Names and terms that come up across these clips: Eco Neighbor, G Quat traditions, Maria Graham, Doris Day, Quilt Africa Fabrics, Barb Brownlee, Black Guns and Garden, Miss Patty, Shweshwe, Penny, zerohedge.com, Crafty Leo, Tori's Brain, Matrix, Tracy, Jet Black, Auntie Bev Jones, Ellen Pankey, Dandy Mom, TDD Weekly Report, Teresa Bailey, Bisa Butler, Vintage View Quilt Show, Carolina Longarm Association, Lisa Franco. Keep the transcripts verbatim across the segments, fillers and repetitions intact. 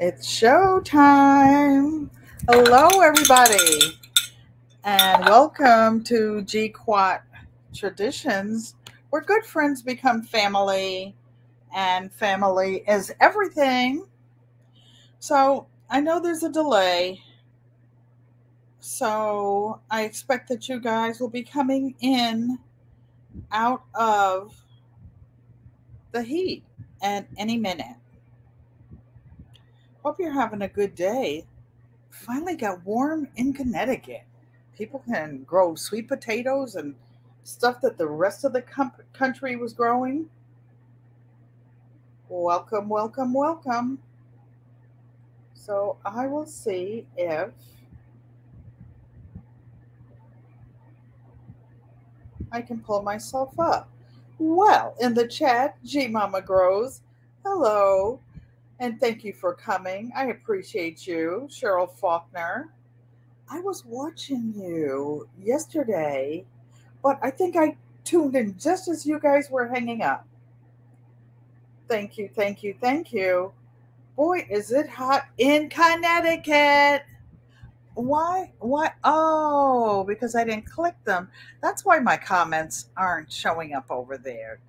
It's show time. Hello, everybody, and welcome to G Quat Traditions, where good friends become family, and family is everything. So I know there's a delay, so I expect that you guys will be coming in out of the heat at any minute. Hope you're having a good day. Finally got warm in Connecticut. People can grow sweet potatoes and stuff that the rest of the country was growing. Welcome, welcome, welcome. So I will see if I can pull myself up. Well, in the chat, Gmama Grows. Hello, and thank you for coming. I appreciate you, Cheryl Faulkner. I was watching you yesterday, but I think I tuned in just as you guys were hanging up. Thank you, thank you, thank you. Boy, is it hot in Connecticut. Why, why, oh, because I didn't click them. That's why my comments aren't showing up over there.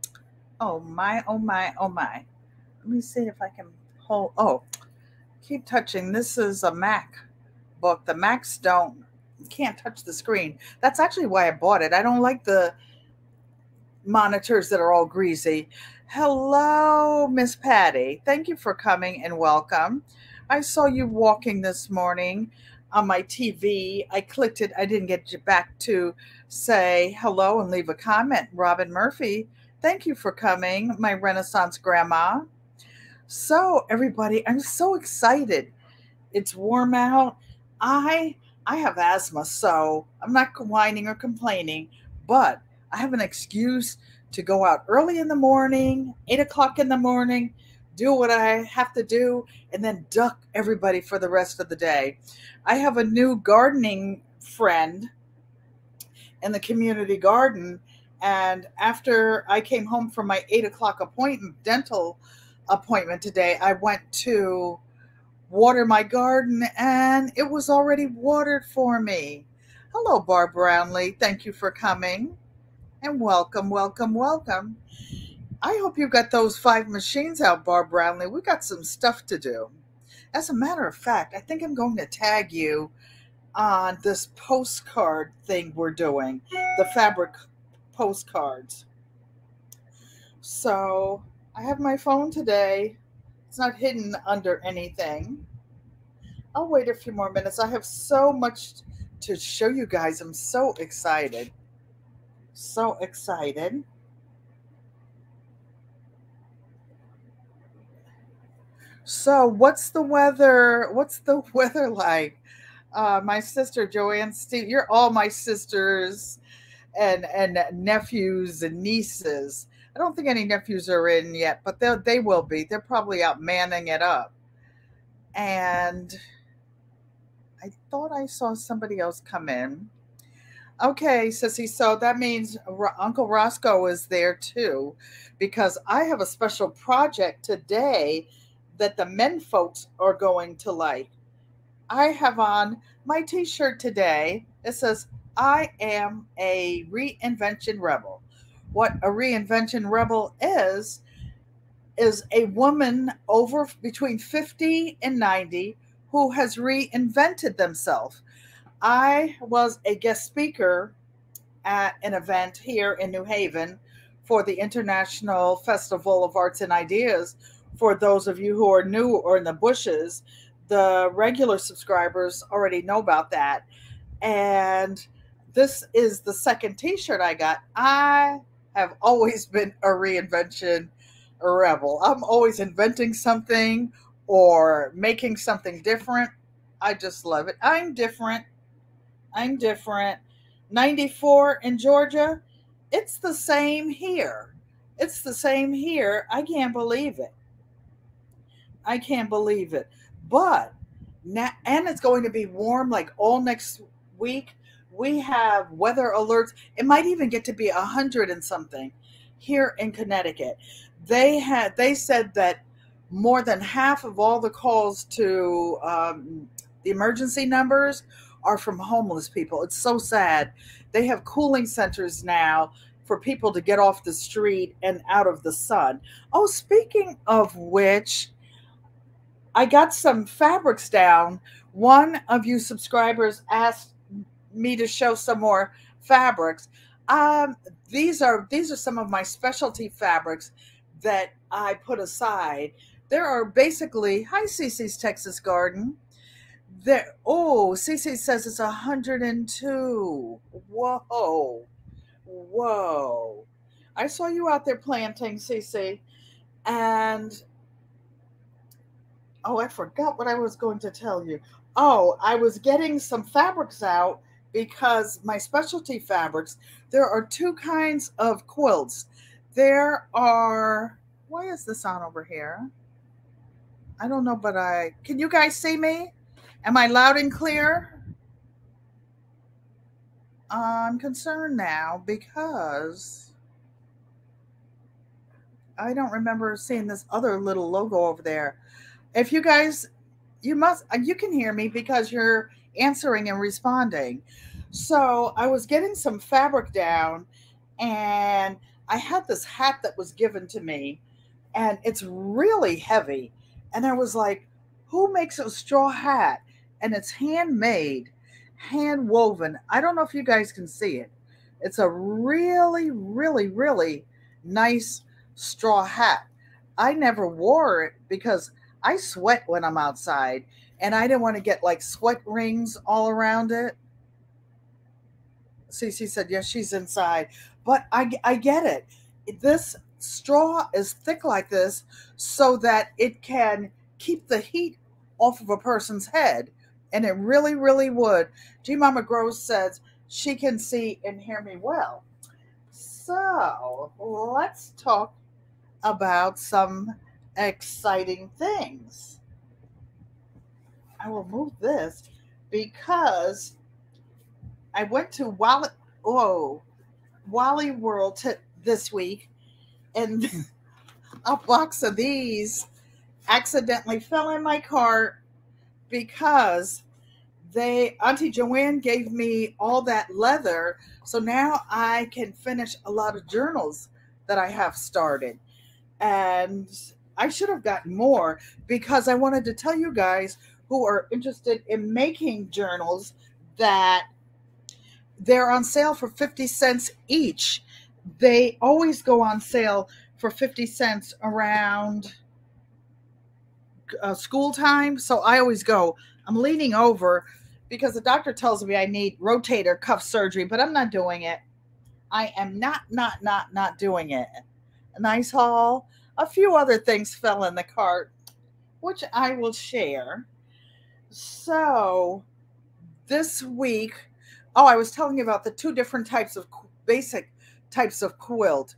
Oh my, oh my, oh my. Let me see if I can hold, oh, keep touching. This is a MacBook. The Macs don't, can't touch the screen. That's actually why I bought it. I don't like the monitors that are all greasy. Hello, Miss Patty. Thank you for coming and welcome. I saw you walking this morning on my T V. I clicked it. I didn't get you back to say hello and leave a comment. Robin Murphy, thank you for coming, my Renaissance grandma. So, everybody, I'm so excited. It's warm out. I, I have asthma, so I'm not whining or complaining, but I have an excuse to go out early in the morning, eight o'clock in the morning, do what I have to do, and then duck everybody for the rest of the day. I have a new gardening friend in the community garden, and after I came home from my eight o'clock appointment, dental appointment today, I went to water my garden, and it was already watered for me. Hello, Barb Brownlee. Thank you for coming. And welcome, welcome, welcome. I hope you got those five machines out, Barb Brownlee. We got some stuff to do. As a matter of fact, I think I'm going to tag you on this postcard thing we're doing, the fabric postcards. So I have my phone today. It's not hidden under anything. I'll wait a few more minutes. I have so much to show you guys. I'm so excited. So excited. So what's the weather? What's the weather like? Uh, my sister, Joanne Stephens, you're all my sisters and, and nephews and nieces. I don't think any nephews are in yet, but they will be. They're probably out manning it up. And I thought I saw somebody else come in. Okay, Sissy, so that means Uncle Roscoe is there too, because I have a special project today that the men folks are going to like. I have on my t-shirt today. It says, I am a reinvention rebel. What a reinvention rebel is, is a woman over between fifty and ninety who has reinvented themselves. I was a guest speaker at an event here in New Haven for the International Festival of Arts and Ideas. For those of you who are new or in the bushes, the regular subscribers already know about that. And this is the second t-shirt I got. I have always been a reinvention rebel. I'm always inventing something or making something different. I just love it. I'm different. I'm different. ninety-four in Georgia, it's the same here. It's the same here. I can't believe it. I can't believe it. But now, and it's going to be warm like all next week. We have weather alerts. It might even get to be a hundred and something here in Connecticut. They had, they said that more than half of all the calls to um, the emergency numbers are from homeless people. It's so sad. They have cooling centers now for people to get off the street and out of the sun. Oh, speaking of which, I got some fabrics down. One of you subscribers asked me to show some more fabrics. Um, these are these are some of my specialty fabrics that I put aside. There are basically, hi CeCe's Texas Garden. There, oh, CeCe says it's one hundred and two. Whoa, whoa! I saw you out there planting, CeCe, and oh, I forgot what I was going to tell you. Oh, I was getting some fabrics out because my specialty fabrics. There are two kinds of quilts. There are. Why is this on over here? I don't know, but I can. You guys see me? Am I loud and clear? I'm concerned now because I don't remember seeing this other little logo over there. If you guys, you must, you can hear me because you're answering and responding. So I was getting some fabric down and I had this hat that was given to me and it's really heavy. And I was like, who makes a straw hat? And it's handmade, hand woven. I don't know if you guys can see it. It's a really, really, really nice straw hat. I never wore it because I sweat when I'm outside and I didn't want to get like sweat rings all around it. CeCe said, yes, she's inside, but I, I get it. This straw is thick like this so that it can keep the heat off of a person's head. And it really, really would. Gmama Grows says she can see and hear me well. So let's talk about some exciting things. I will move this because I went to Wally, oh, Wally World t this week and a box of these accidentally fell in my cart because they, Auntie Joanne gave me all that leather. So now I can finish a lot of journals that I have started. And I should have gotten more because I wanted to tell you guys who are interested in making journals that they're on sale for fifty cents each. They always go on sale for fifty cents around Uh, school time, so I always go. I'm leaning over because the doctor tells me I need rotator cuff surgery, but I'm not doing it. I am not, not, not, not doing it. A nice haul. A few other things fell in the cart, which I will share. So this week, oh, I was telling you about the two different types of basic types of quilt.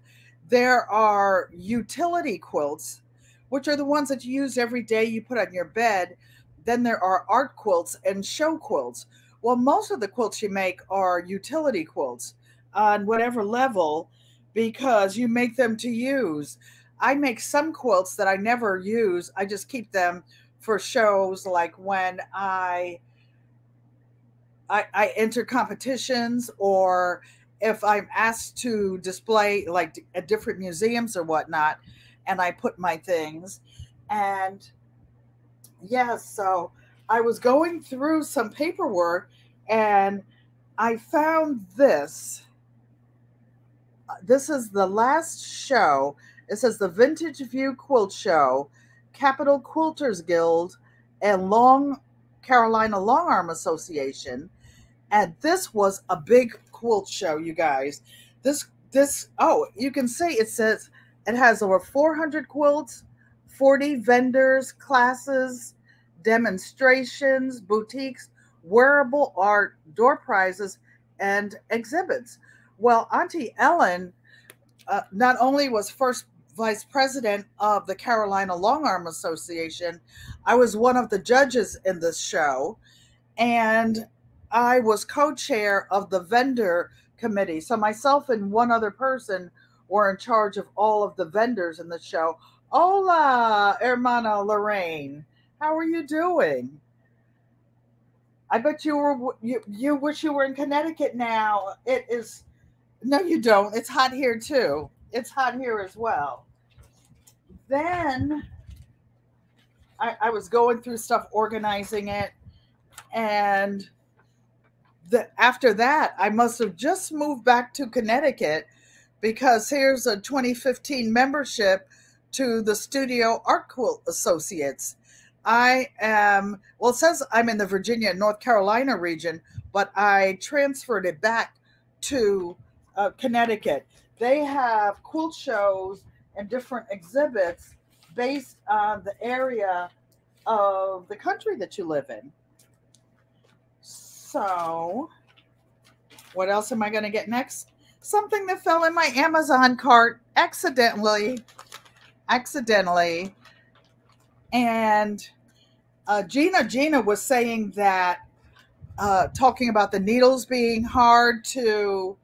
There are utility quilts, which are the ones that you use every day you put on your bed. Then there are art quilts and show quilts. Well, most of the quilts you make are utility quilts on whatever level because you make them to use. I make some quilts that I never use. I just keep them for shows like when I, I, I enter competitions or if I'm asked to display like at different museums or whatnot. And I put my things and yes, yeah, so I was going through some paperwork and I found this. This is the last show. It says the Vintage View Quilt Show, Capital Quilters Guild and Long Carolina Longarm Association. And this was a big quilt show, you guys. This, this, oh, you can see it says, it has over four hundred quilts, forty vendors, classes, demonstrations, boutiques, wearable art, door prizes, and exhibits. Well, Auntie Ellen uh, not only was first vice president of the Carolina Longarm Association, I was one of the judges in this show, and I was co-chair of the vendor committee. So myself and one other person were in charge of all of the vendors in the show, Hola, hermana Lorraine. How are you doing? I bet you were you, you wish you were in Connecticut now. It is, no, you don't. It's hot here too. It's hot here as well. Then I, I was going through stuff, organizing it, and the, after that, I must have just moved back to Connecticut, because here's a twenty fifteen membership to the Studio Art Quilt Associates. I am, well, it says I'm in the Virginia, North Carolina region, but I transferred it back to uh, Connecticut. They have quilt shows and different exhibits based on the area of the country that you live in. So what else am I going to get next? Something that fell in my Amazon cart accidentally, accidentally. And uh, Gina, Gina was saying that, uh, talking about the needles being hard to,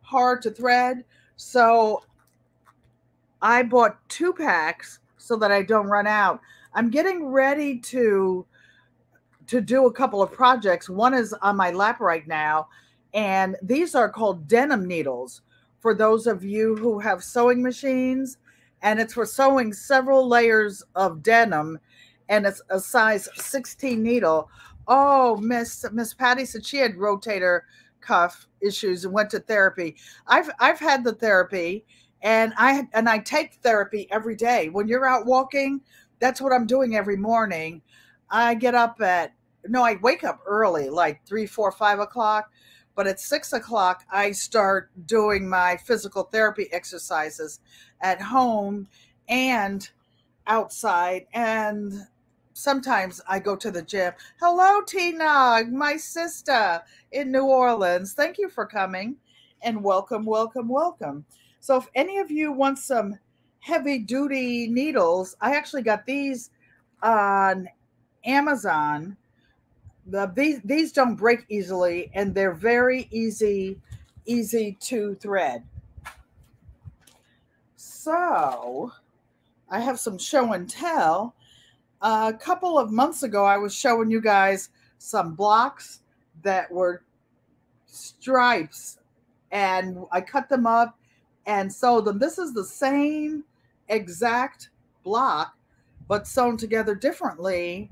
hard to thread. So I bought two packs so that I don't run out. I'm getting ready to, to do a couple of projects. One is on my lap right now, and these are called denim needles for those of you who have sewing machines. And it's for sewing several layers of denim, and it's a size sixteen needle. Oh, Miss Miss Patty said she had rotator cuff issues and went to therapy. I've I've had the therapy, and I and I take therapy every day. When you're out walking, that's what I'm doing every morning. I get up at no, I wake up early, like three, four, five o'clock. But at six o'clock, I start doing my physical therapy exercises at home and outside. And sometimes I go to the gym. Hello, Tina, my sister in New Orleans. Thank you for coming, and welcome, welcome, welcome. So if any of you want some heavy-duty needles, I actually got these on Amazon. The, these, these don't break easily, and they're very easy, easy to thread. So I have some show and tell. Uh, a couple of months ago, I was showing you guys some blocks that were stripes, and I cut them up and sewed them. This is the same exact block, but sewn together differently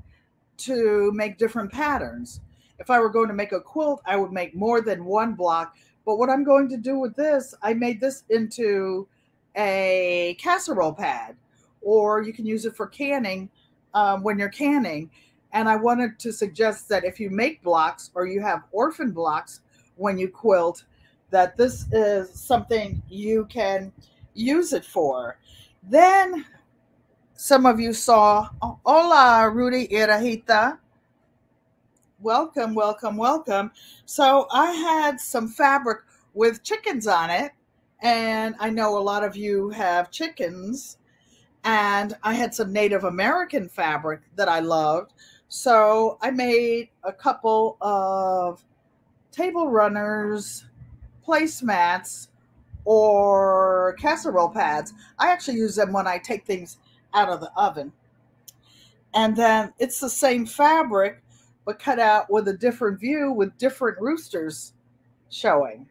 to make different patterns. If I were going to make a quilt, I would make more than one block. But what I'm going to do with this, I made this into a casserole pad, or you can use it for canning um, when you're canning. And I wanted to suggest that if you make blocks, or you have orphan blocks when you quilt, that this is something you can use it for. Then some of you saw, hola, Rudy Irahita. Welcome, welcome, welcome. So I had some fabric with chickens on it, and I know a lot of you have chickens, and I had some Native American fabric that I loved. So I made a couple of table runners, placemats, or casserole pads. I actually use them when I take things out of the oven. And then it's the same fabric, but cut out with a different view with different roosters showing.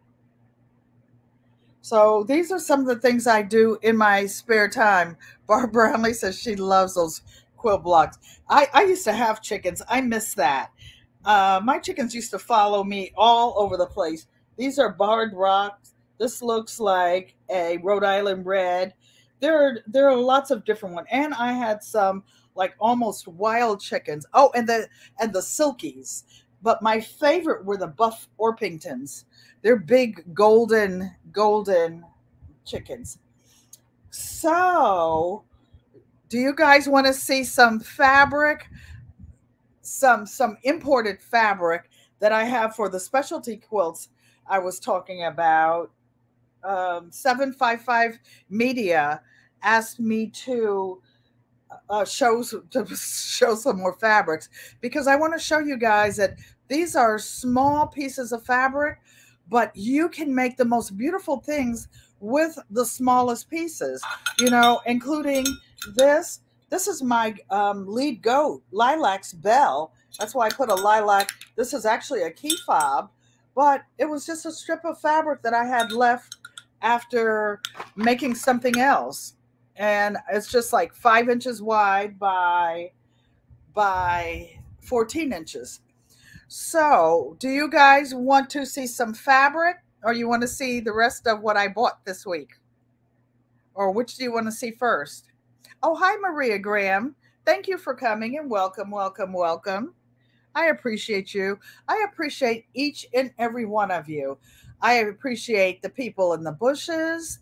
So these are some of the things I do in my spare time. Barb Brownlee says she loves those quilt blocks. I, I used to have chickens. I miss that. Uh, my chickens used to follow me all over the place. These are barred rocks. This looks like a Rhode Island red. There are, there are lots of different ones. And I had some like almost wild chickens. Oh, and the, and the silkies. But my favorite were the buff Orpingtons. They're big golden, golden chickens. So do you guys want to see some fabric, some, some imported fabric that I have for the specialty quilts I was talking about? Um, seven five five Media asked me to uh, show to show some more fabrics, because I want to show you guys that these are small pieces of fabric, but you can make the most beautiful things with the smallest pieces, you know, including this. This is my um, lead goat, Lilac's Bell. That's why I put a lilac. This is actually a key fob, but it was just a strip of fabric that I had left after making something else. And it's just like five inches wide by, by fourteen inches. So do you guys want to see some fabric, or you want to see the rest of what I bought this week? Or which do you want to see first? Oh, hi, Maria Graham. Thank you for coming, and welcome, welcome, welcome. I appreciate you. I appreciate each and every one of you. I appreciate the people in the bushes.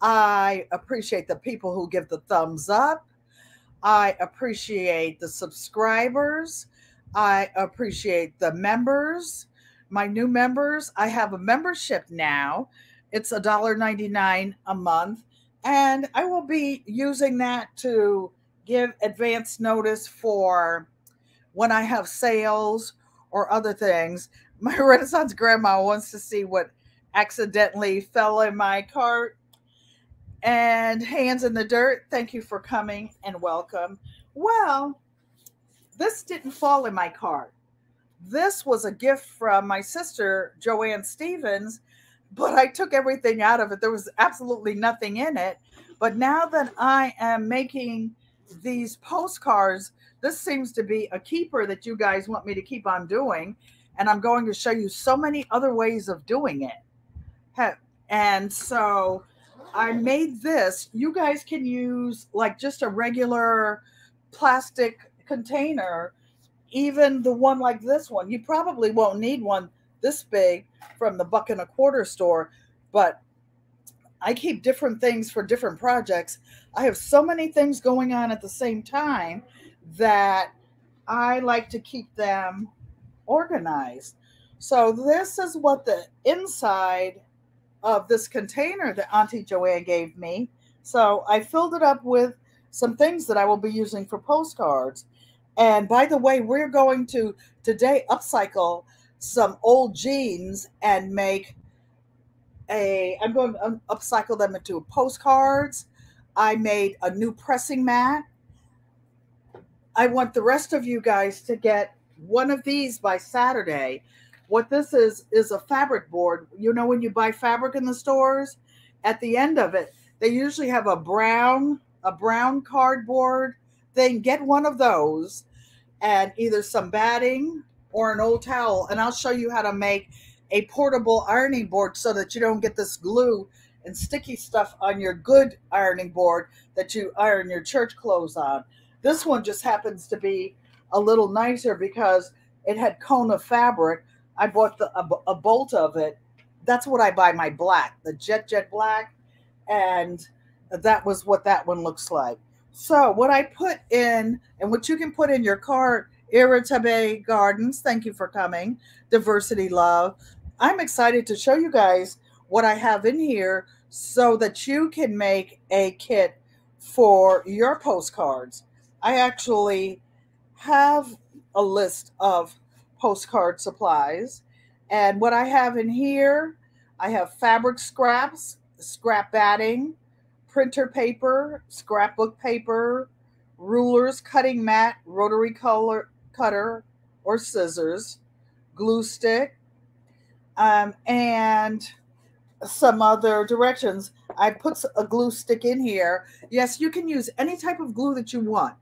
I appreciate the people who give the thumbs up. I appreciate the subscribers. I appreciate the members, my new members. I have a membership now. It's one ninety-nine a month. And I will be using that to give advance notice for when I have sales or other things. My Renaissance grandma wants to see what accidentally fell in my cart. And Hands in the Dirt, thank you for coming and welcome. Well, this didn't fall in my cart. This was a gift from my sister, Joanne Stephens, but I took everything out of it. There was absolutely nothing in it. But now that I am making these postcards, this seems to be a keeper that you guys want me to keep on doing. And I'm going to show you so many other ways of doing it. And so I made this. You guys can use like just a regular plastic container, even the one like this one. You probably won't need one this big from the buck and a quarter store, but I keep different things for different projects. I have so many things going on at the same time that I like to keep them organized. So this is what the inside of this container that Auntie Joanne gave me. So I filled it up with some things that I will be using for postcards. And by the way, we're going to today upcycle some old jeans and make a, I'm going to upcycle them into postcards. I made a new pressing mat. I want the rest of you guys to get one of these by Saturday. What this is, is a fabric board. You know, when you buy fabric in the stores, at the end of it, they usually have a brown, a brown cardboard thing. Get one of those and either some batting or an old towel, and I'll show you how to make a portable ironing board so that you don't get this glue and sticky stuff on your good ironing board that you iron your church clothes on. This one just happens to be a little nicer because it had Kona fabric. I bought the, a, a bolt of it. That's what I buy my black, the Jet Jet Black, and that was what that one looks like. So what I put in, and what you can put in your cart, Irahita Gardens, thank you for coming, Diversity Love. I'm excited to show you guys what I have in here so that you can make a kit for your postcards. I actually have a list of postcard supplies, and what I have in here, I have fabric scraps, scrap batting, printer paper, scrapbook paper, rulers, cutting mat, rotary color cutter or scissors, glue stick, um, and some other directions. I put a glue stick in here. Yes, you can use any type of glue that you want,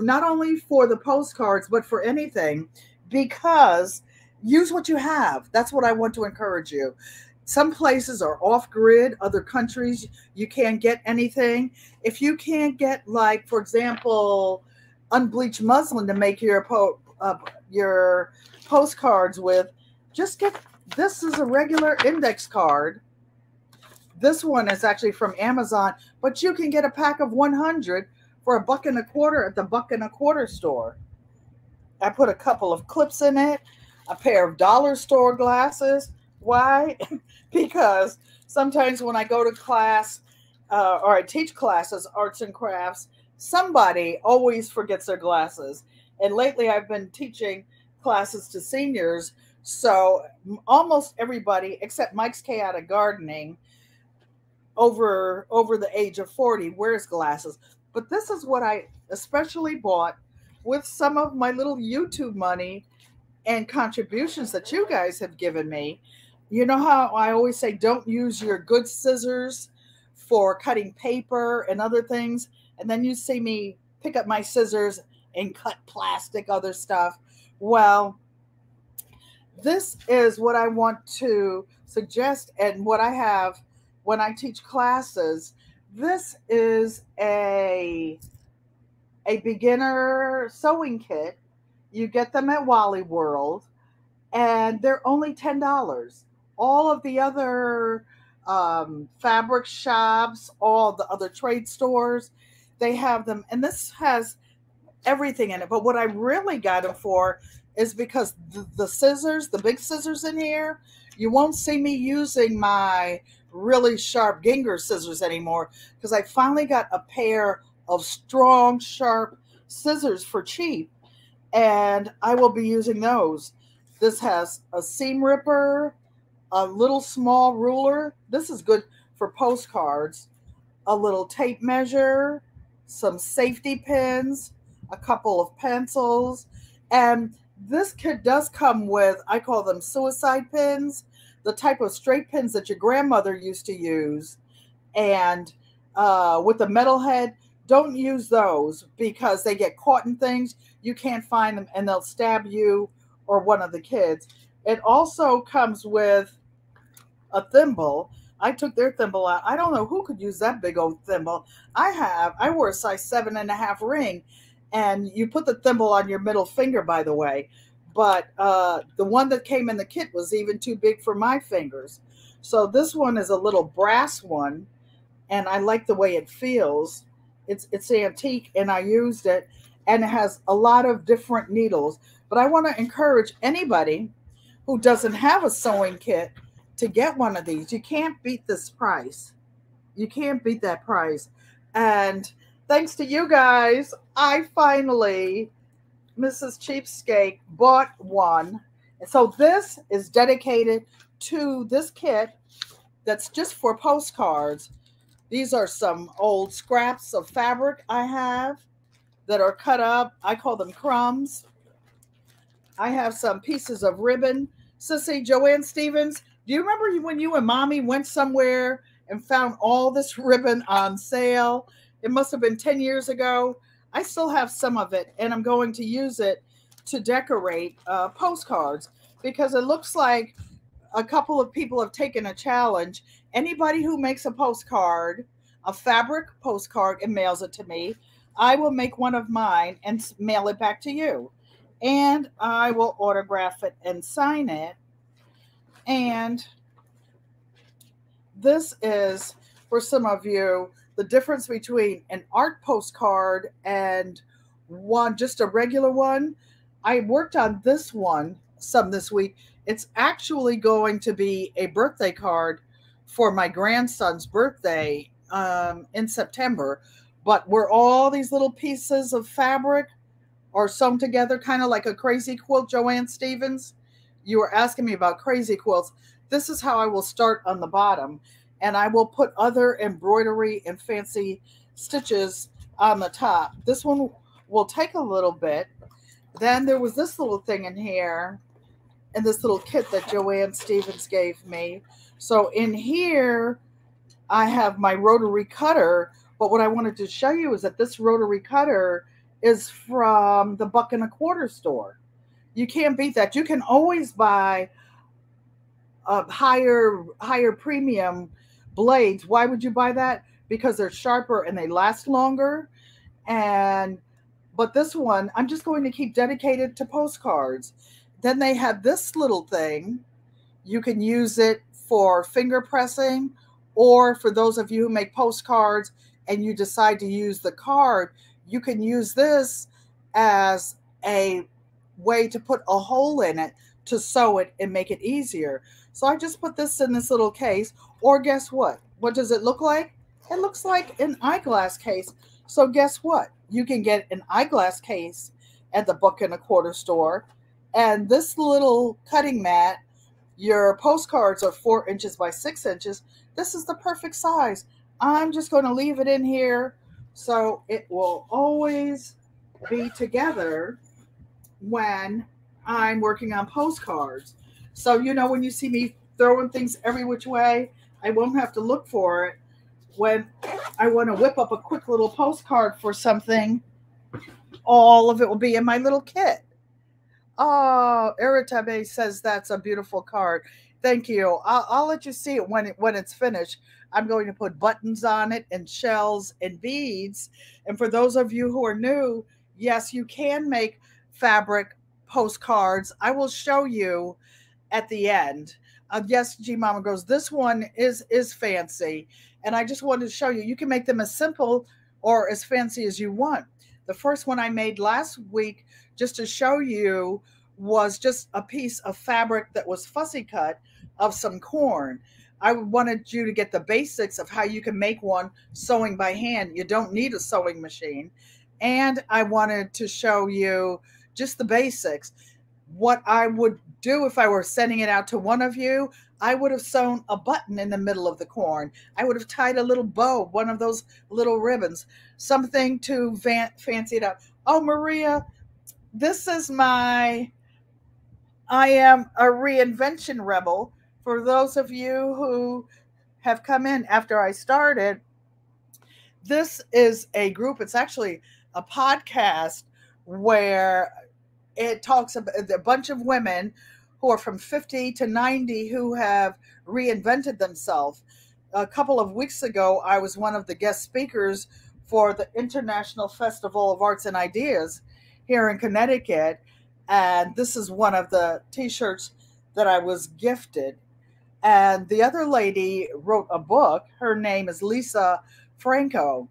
not only for the postcards, but for anything, because use what you have. That's what I want to encourage you. Some places are off-grid, other countries, you can't get anything. If you can't get, like, for example, unbleached muslin to make your po uh, your postcards with, just get, this is a regular index card. This one is actually from Amazon, but you can get a pack of one hundred for a buck and a quarter at the buck and a quarter store. I put a couple of clips in it, a pair of dollar store glasses. Why? Because sometimes when I go to class uh, or I teach classes, arts and crafts, somebody always forgets their glasses. And lately I've been teaching classes to seniors. So almost everybody, except Mike's Chaotic Gardening, over over the age of forty wears glasses. But this is what I especially bought with some of my little YouTube money and contributions that you guys have given me. You know how I always say, don't use your good scissors for cutting paper and other things. And then you see me pick up my scissors and cut plastic, other stuff. Well, this is what I want to suggest and what I have when I teach classes. This is a, a beginner sewing kit. You get them at Wally World, and they're only ten dollars. All of the other um, fabric shops, all the other trade stores, they have them. And this has everything in it. But what I really got them for is because the, the scissors, the big scissors in here, you won't see me using my really sharp Ginger scissors anymore, because I finally got a pair of strong, sharp scissors for cheap, and I will be using those. This has a seam ripper, a little small ruler. This is good for postcards. A little tape measure, some safety pins, a couple of pencils, and this kit does come with, I call them suicide pins, the type of straight pins that your grandmother used to use, and uh, with a metal head. Don't use those because they get caught in things. You can't find them, and they'll stab you or one of the kids. It also comes with a thimble. I took their thimble out. I don't know who could use that big old thimble. I have. I wore a size seven and a half ring, and you put the thimble on your middle finger, by the way. But uh, the one that came in the kit was even too big for my fingers. So this one is a little brass one, and I like the way it feels. It's, it's antique, and I used it, and it has a lot of different needles. But I want to encourage anybody who doesn't have a sewing kit to get one of these. You can't beat this price. You can't beat that price. And thanks to you guys, I finally, Missus Cheapskate, bought one. And so this is dedicated to this kit that's just for postcards. These are some old scraps of fabric I have that are cut up. I call them crumbs. I have some pieces of ribbon. CeCe, Joanne Stephens, do you remember when you and Mommy went somewhere and found all this ribbon on sale? It must have been ten years ago. I still have some of it, and I'm going to use it to decorate uh, postcards, because it looks like a couple of people have taken a challenge. Anybody who makes a postcard, a fabric postcard, and mails it to me, I will make one of mine and mail it back to you. And I will autograph it and sign it. And this is, for some of you, the difference between an art postcard and one, just a regular one. I worked on this one some this week. It's actually going to be a birthday card for my grandson's birthday um, in September. But where all these little pieces of fabric are sewn together, kind of like a crazy quilt, Joanne Stephens. You were asking me about crazy quilts. This is how I will start on the bottom. And I will put other embroidery and fancy stitches on the top. This one will take a little bit. Then there was this little thing in here, and this little kit that Joanne Stephens gave me. So in here, I have my rotary cutter. But what I wanted to show you is that this rotary cutter is from the buck and a quarter store. You can't beat that. You can always buy a higher, higher premium blades. Why would you buy that? Because they're sharper and they last longer. And but this one, I'm just going to keep dedicated to postcards. Then they have this little thing. You can use it for finger pressing, or for those of you who make postcards and you decide to use the card, you can use this as a way to put a hole in it to sew it and make it easier. So I just put this in this little case, or guess what? What does it look like? It looks like an eyeglass case. So guess what? You can get an eyeglass case at the buck and a quarter store. And this little cutting mat, your postcards are four inches by six inches. this is the perfect size. I'm just going to leave it in here so it will always be together when I'm working on postcards. So, you know, when you see me throwing things every which way, I won't have to look for it. When I want to whip up a quick little postcard for something, all of it will be in my little kit. Oh, Eritabe says that's a beautiful card. Thank you. I'll, I'll let you see it when, it when it's finished. I'm going to put buttons on it and shells and beads. And for those of you who are new, yes, you can make fabric postcards. I will show you at the end. Uh, yes, Gmama Grows. This one is, is fancy. And I just wanted to show you, you can make them as simple or as fancy as you want. The first one I made last week, just to show you, was just a piece of fabric that was fussy cut of some corn. I wanted you to get the basics of how you can make one sewing by hand. You don't need a sewing machine. And I wanted to show you just the basics. What I would do if I were sending it out to one of you, I would have sewn a button in the middle of the corn. I would have tied a little bow, one of those little ribbons, something to van fancy it up. Oh, Maria, this is my, I am a reinvention rebel. For those of you who have come in after I started, this is a group, it's actually a podcast where it talks about a bunch of women who are from fifty to ninety who have reinvented themselves. A couple of weeks ago, I was one of the guest speakers for the International Festival of Arts and Ideas here in Connecticut. And this is one of the t-shirts that I was gifted. And the other lady wrote a book. Her name is Lisa Franco,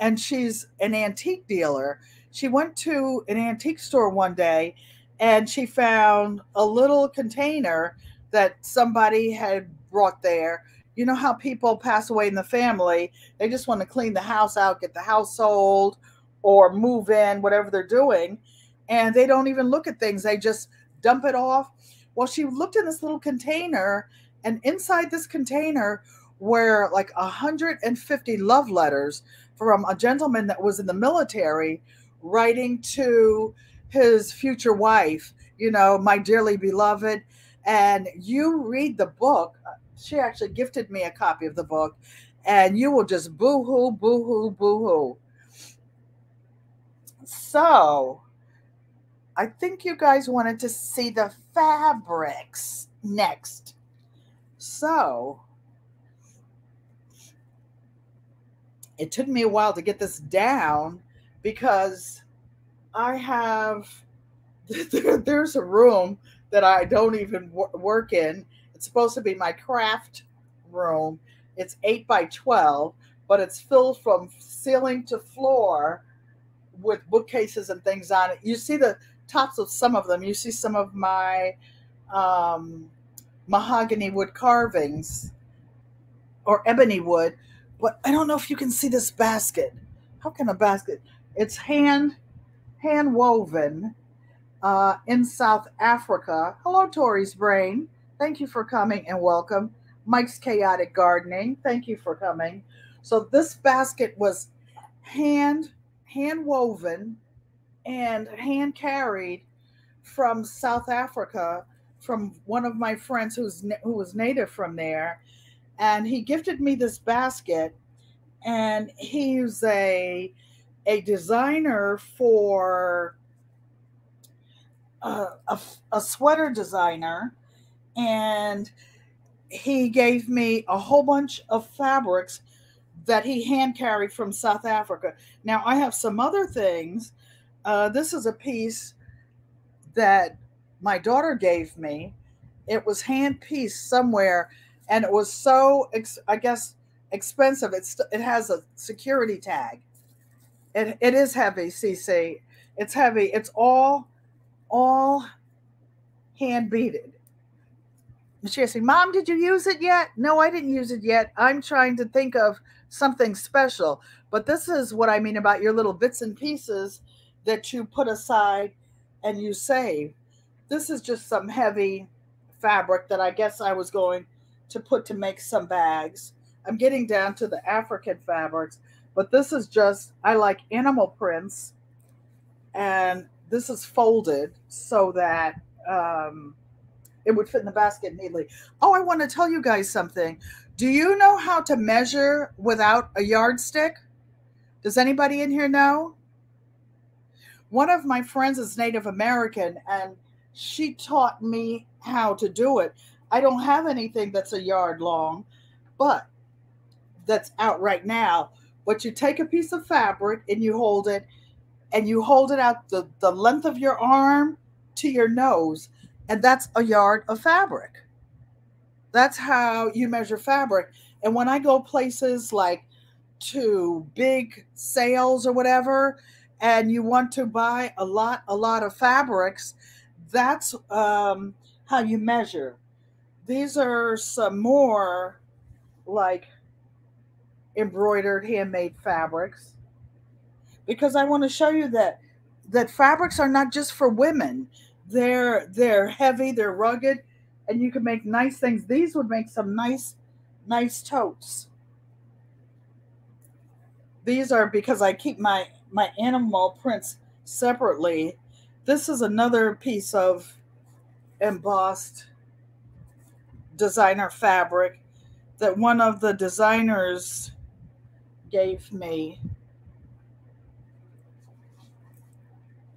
and she's an antique dealer. She went to an antique store one day and she found a little container that somebody had brought there. You know how people pass away in the family. They just want to clean the house out, get the house sold, or move in, whatever they're doing. And they don't even look at things. They just dump it off. Well, she looked in this little container, and inside this container were like one hundred fifty love letters from a gentleman that was in the military, writing to his future wife, you know, my dearly beloved. And you read the book. She actually gifted me a copy of the book, and you will just boo-hoo, boo-hoo, boo-hoo. So I think you guys wanted to see the fabrics next. So it took me a while to get this down, because I have, there's a room that I don't even work in. It's supposed to be my craft room. It's eight by twelve, but it's filled from ceiling to floor with bookcases and things on it. You see the tops of some of them. You see some of my um, mahogany wood carvings or ebony wood, but I don't know if you can see this basket. How can a basket? It's hand, hand woven uh, in South Africa. Hello, Tori's Brain. Thank you for coming and welcome. Mike's Chaotic Gardening. Thank you for coming. So this basket was hand, hand woven and hand carried from South Africa, from one of my friends who's who was native from there. And he gifted me this basket, and he's a a designer for uh, a, a sweater designer, and he gave me a whole bunch of fabrics that he hand carried from South Africa. Now I have some other things. Uh, this is a piece that my daughter gave me. It was hand pieced somewhere, and it was so, ex I guess, expensive. It's, it has a security tag. It, it is heavy, CeCe. It's heavy. It's all, all hand beaded. She asked me, Mom, did you use it yet? No, I didn't use it yet. I'm trying to think of something special. But this is what I mean about your little bits and pieces that you put aside and you save. This is just some heavy fabric that I guess I was going to put to make some bags. I'm getting down to the African fabrics, but this is just, I like animal prints, and this is folded so that um, it would fit in the basket neatly. Oh, I want to tell you guys something. Do you know how to measure without a yardstick? Does anybody in here know? One of my friends is Native American, and she taught me how to do it. I don't have anything that's a yard long, but that's out right now. But you take a piece of fabric and you hold it, and you hold it out the, the length of your arm to your nose, and that's a yard of fabric. That's how you measure fabric. And when I go places like to big sales or whatever, and you want to buy a lot, a lot of fabrics, that's um, how you measure. These are some more like embroidered handmade fabrics, because I want to show you that that fabrics are not just for women. They're they're heavy, they're rugged, and you can make nice things. These would make some nice nice totes. These are, because I keep my my animal prints separately. This is another piece of embossed designer fabric that one of the designers gave me.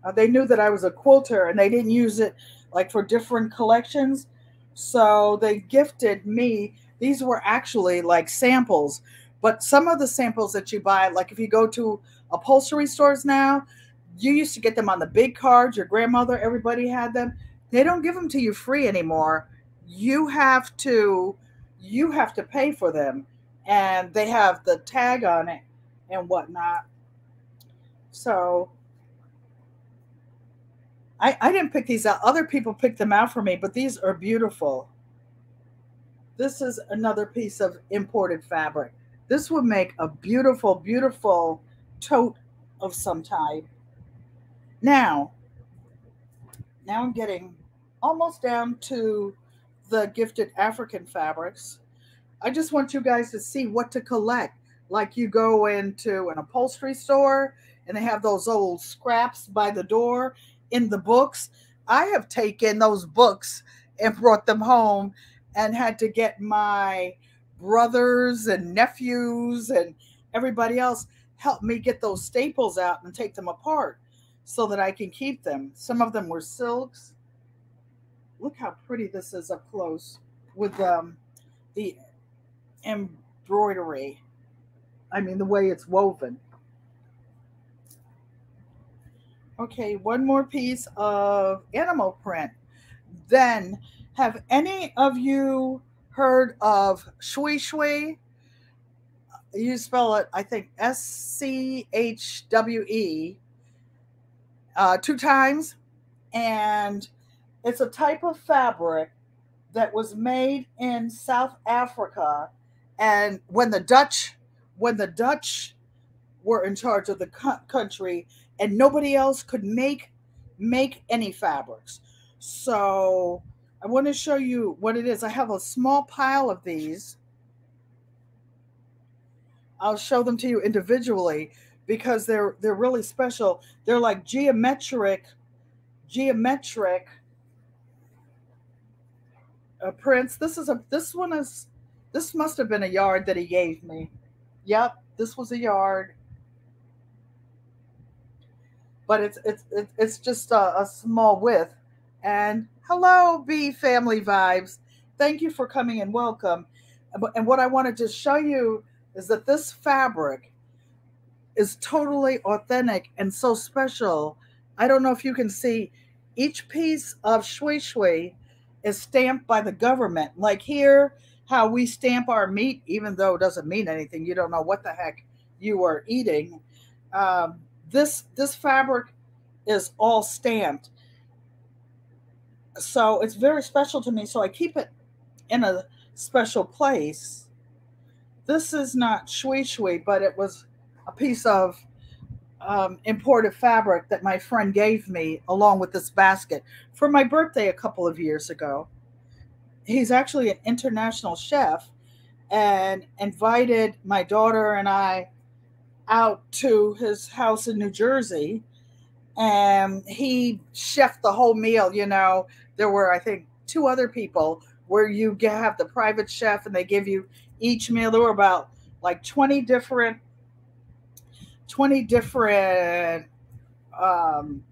Uh, they knew that I was a quilter, and they didn't use it like for different collections. So they gifted me. These were actually like samples, but some of the samples that you buy, like if you go to upholstery stores now, you used to get them on the big cards. Your grandmother, everybody had them. They don't give them to you free anymore. You have to, you have to pay for them, and they have the tag on it and whatnot. So I, I didn't pick these out. Other people picked them out for me, but these are beautiful. This is another piece of imported fabric. This would make a beautiful, beautiful tote of some type. Now, now I'm getting almost down to the gifted African fabrics. I just want you guys to see what to collect. Like you go into an upholstery store and they have those old scraps by the door in the books. I have taken those books and brought them home and had to get my brothers and nephews and everybody else help me get those staples out and take them apart so that I can keep them. Some of them were silks. Look how pretty this is up close with um, the embroidery. I mean, the way it's woven. Okay, one more piece of animal print. Then, have any of you heard of Shweshwe? You spell it, I think, S C H W E, uh, two times. And it's a type of fabric that was made in South Africa. And when the Dutch, when the Dutch were in charge of the country, and nobody else could make make any fabrics. So I want to show you what it is. I have a small pile of these. I'll show them to you individually because they're they're really special. They're like geometric geometric uh, prints. This is a this one is this must have been a yard that he gave me. Yep, this was a yard. But it's it's it's just a, a small width. And hello, Bee Family Vibes. Thank you for coming and welcome. And what I wanted to show you is that this fabric is totally authentic and so special. I don't know if you can see, each piece of Shweshwe is stamped by the government. Like here, how we stamp our meat, even though it doesn't mean anything. You don't know what the heck you are eating. Um, This, this fabric is all stamped. So it's very special to me. So I keep it in a special place. This is not Shweshwe, but it was a piece of um, imported fabric that my friend gave me along with this basket for my birthday a couple of years ago. he's actually an international chef, and invited my daughter and I out to his house in New Jersey. And he chefed the whole meal. You know, there were, I think, two other people where you have the private chef and they give you each meal. There were about like twenty different, twenty different um,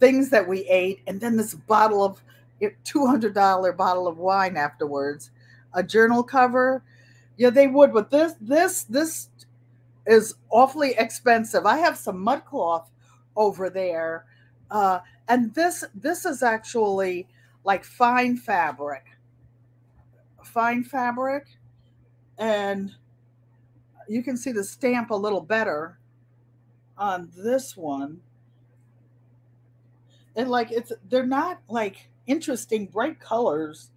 things that we ate. And then this bottle of two hundred dollar bottle of wine afterwards, a journal cover. Yeah, they would. But this, this, this is awfully expensive. I have some mud cloth over there. Uh, and this, this is actually like fine fabric, fine fabric. And you can see the stamp a little better on this one. And like, it's, they're not like interesting bright colors,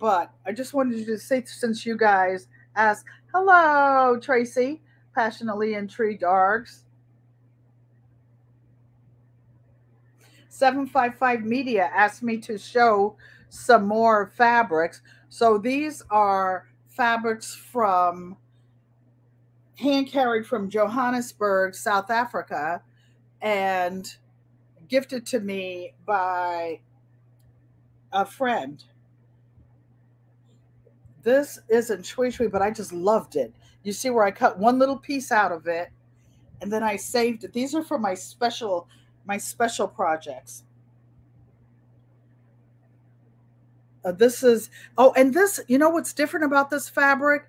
but I just wanted you to say, since you guys asked, hello, Tracy, passionately intrigued arcs. seven five five Media asked me to show some more fabrics. So these are fabrics from, hand carried from Johannesburg, South Africa, and gifted to me by a friend. This isn't Shweshwe, but I just loved it. You see where I cut one little piece out of it, and then I saved it. These are for my special... my special projects. Uh, this is, oh, and this, you know what's different about this fabric?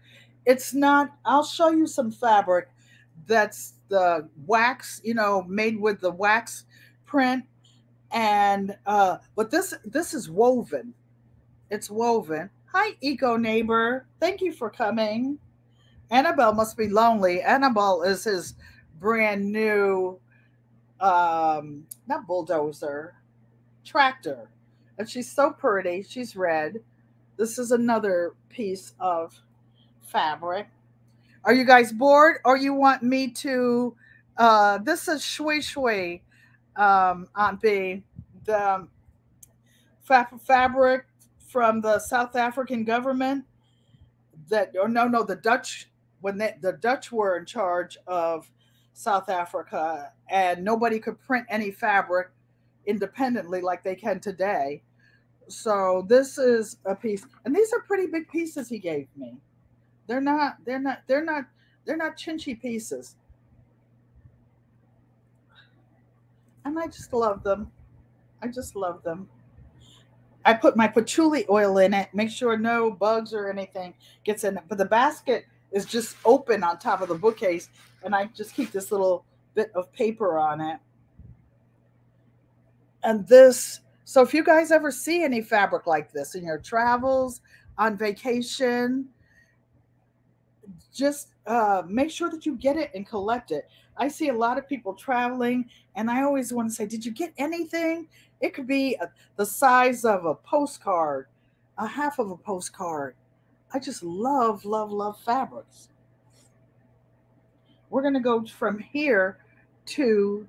It's not, I'll show you some fabric that's the wax, you know, made with the wax print. And, uh, but this, this is woven. It's woven. Hi, Eco Neighbor. Thank you for coming. Annabelle must be lonely. Annabelle is his brand new Um, not bulldozer, tractor. And she's so pretty. She's red. This is another piece of fabric. Are you guys bored, or you want me to, uh, this is Shweshwe, um, Aunt B, the fa fabric from the South African government that, or no, no, the Dutch, when they, the Dutch were in charge of South Africa, and nobody could print any fabric independently like they can today. So this is a piece, and these are pretty big pieces he gave me. They're not, they're not, they're not, they're not chinchy pieces. And I just love them. I just love them. I put my patchouli oil in it, make sure no bugs or anything gets in it. But the basket is just open on top of the bookcase, and I just keep this little bit of paper on it. And this, so if you guys ever see any fabric like this in your travels, on vacation, just uh, make sure that you get it and collect it. I see a lot of people traveling, and I always want to say, did you get anything? It could be a, the size of a postcard, a half of a postcard. I just love, love, love fabrics. We're going to go from here to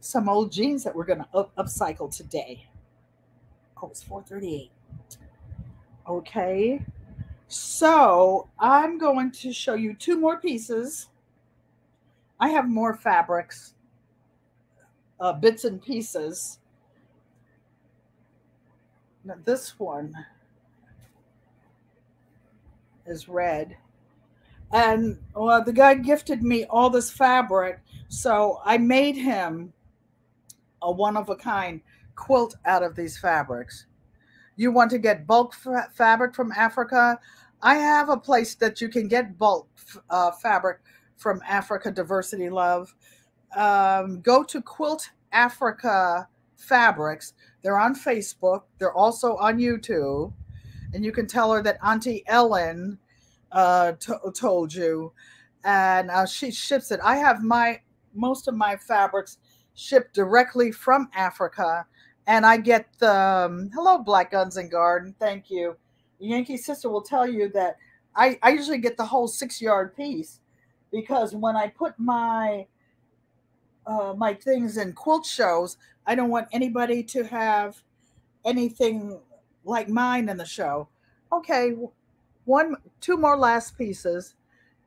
some old jeans that we're going to up upcycle today. Oh, it's four thirty-eight. Okay. So I'm going to show you two more pieces. I have more fabrics, uh, bits and pieces. Now this one is red, and well, the guy gifted me all this fabric, so I made him a one-of-a-kind quilt out of these fabrics. You want to get bulk fa fabric from Africa? I have a place that you can get bulk uh, fabric from Africa, Diversity Love. Um, go to Quilt Africa Fabrics. They're on Facebook. They're also on YouTube. And you can tell her that Auntie Ellen uh, told you, and uh, she ships it. I have my most of my fabrics shipped directly from Africa, and I get the um, hello Black Guns and Garden. Thank you. Yankee Sister will tell you that I, I usually get the whole six-yard piece, because when I put my uh, my things in quilt shows, I don't want anybody to have anything like mine in the show. Okay, one, two more last pieces.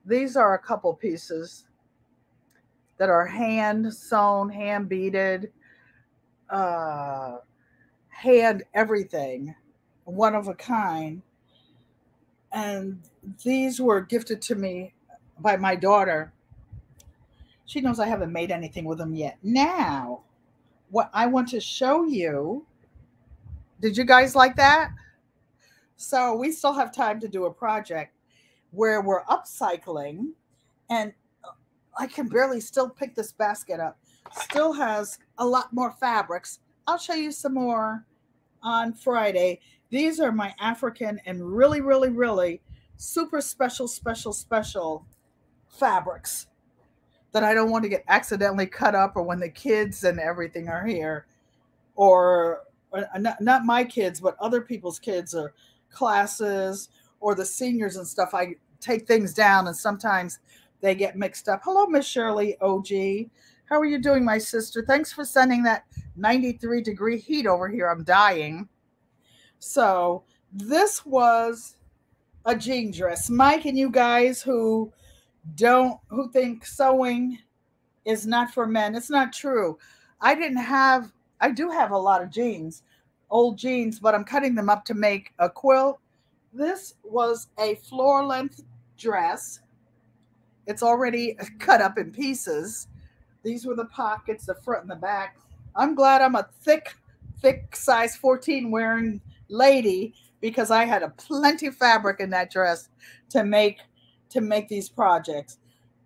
These are a couple pieces that are hand sewn, hand beaded, uh, hand everything, one of a kind. And these were gifted to me by my daughter. She knows I haven't made anything with them yet. Now, what I want to show you, did you guys like that? So we still have time to do a project where we're upcycling, and I can barely still pick this basket up. Still has a lot more fabrics. I'll show you some more on Friday. These are my African and really, really, really super special, special, special fabrics that I don't want to get accidentally cut up, or when the kids and everything are here, or, or not, not my kids, but other people's kids or classes or the seniors and stuff. I take things down and sometimes they get mixed up. Hello, Miss Shirley O G. How are you doing, my sister? Thanks for sending that ninety-three degree heat over here. I'm dying. So this was a jean dress. Mike and you guys who don't, who think sewing is not for men, it's not true. I didn't have, I do have a lot of jeans, old jeans, but I'm cutting them up to make a quilt. This was a floor length dress. It's already cut up in pieces. These were the pockets, the front and the back. I'm glad I'm a thick, thick size fourteen wearing lady, because I had a plenty of fabric in that dress to make to make these projects.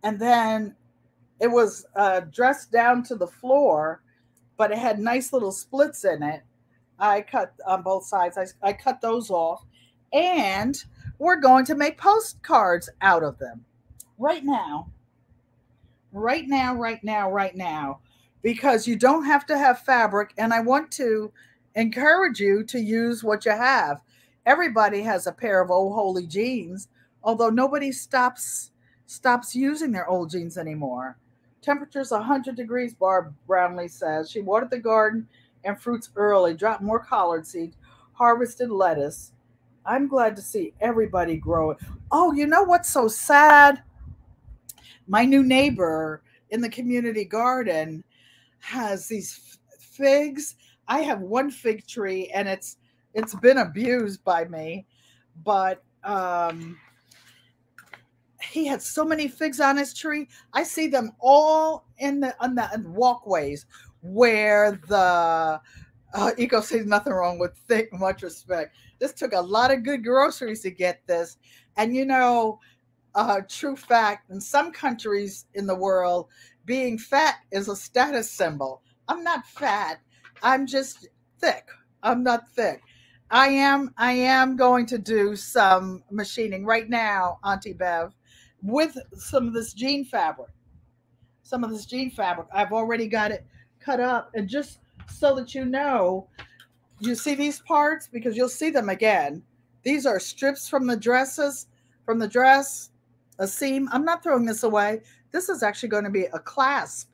And then it was uh, dressed down to the floor, but it had nice little splits in it. I cut on both sides. I, I cut those off, and we're going to make postcards out of them right now. Right now, right now, right now, because you don't have to have fabric. And I want to encourage you to use what you have. Everybody has a pair of old holy jeans, although nobody stops stops using their old jeans anymore. Temperatures one hundred degrees, Barb Brownlee says. She watered the garden and fruits early, dropped more collard seeds, harvested lettuce. I'm glad to see everybody growing. Oh, you know what's so sad? My new neighbor in the community garden has these figs. I have one fig tree, and it's it's been abused by me, but um, he had so many figs on his tree. I see them all in the on the in walkways where the uh, Eco says nothing wrong with thick, much respect. This took a lot of good groceries to get this, and you know. Uh, true fact, in some countries in the world, being fat is a status symbol. I'm not fat. I'm just thick. I'm not thick. I am, I am going to do some machining right now, Auntie Bev, with some of this jean fabric. Some of this jean fabric. I've already got it cut up. And just so that you know, you see these parts? Because you'll see them again. These are strips from the dresses, from the dress. A seam. I'm not throwing this away. This is actually going to be a clasp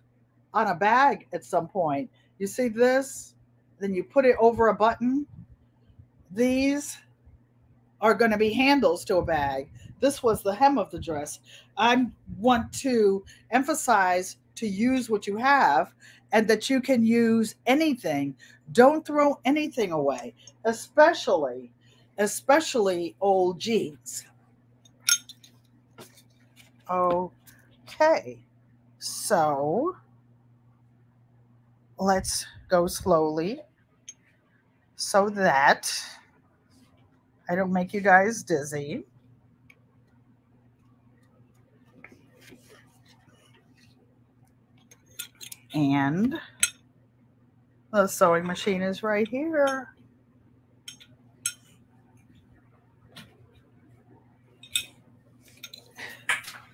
on a bag at some point. You see this? Then you put it over a button. These are going to be handles to a bag. This was the hem of the dress. I want to emphasize to use what you have, and that you can use anything. Don't throw anything away, especially, especially old jeans. Okay, so let's go slowly so that I don't make you guys dizzy. And the sewing machine is right here.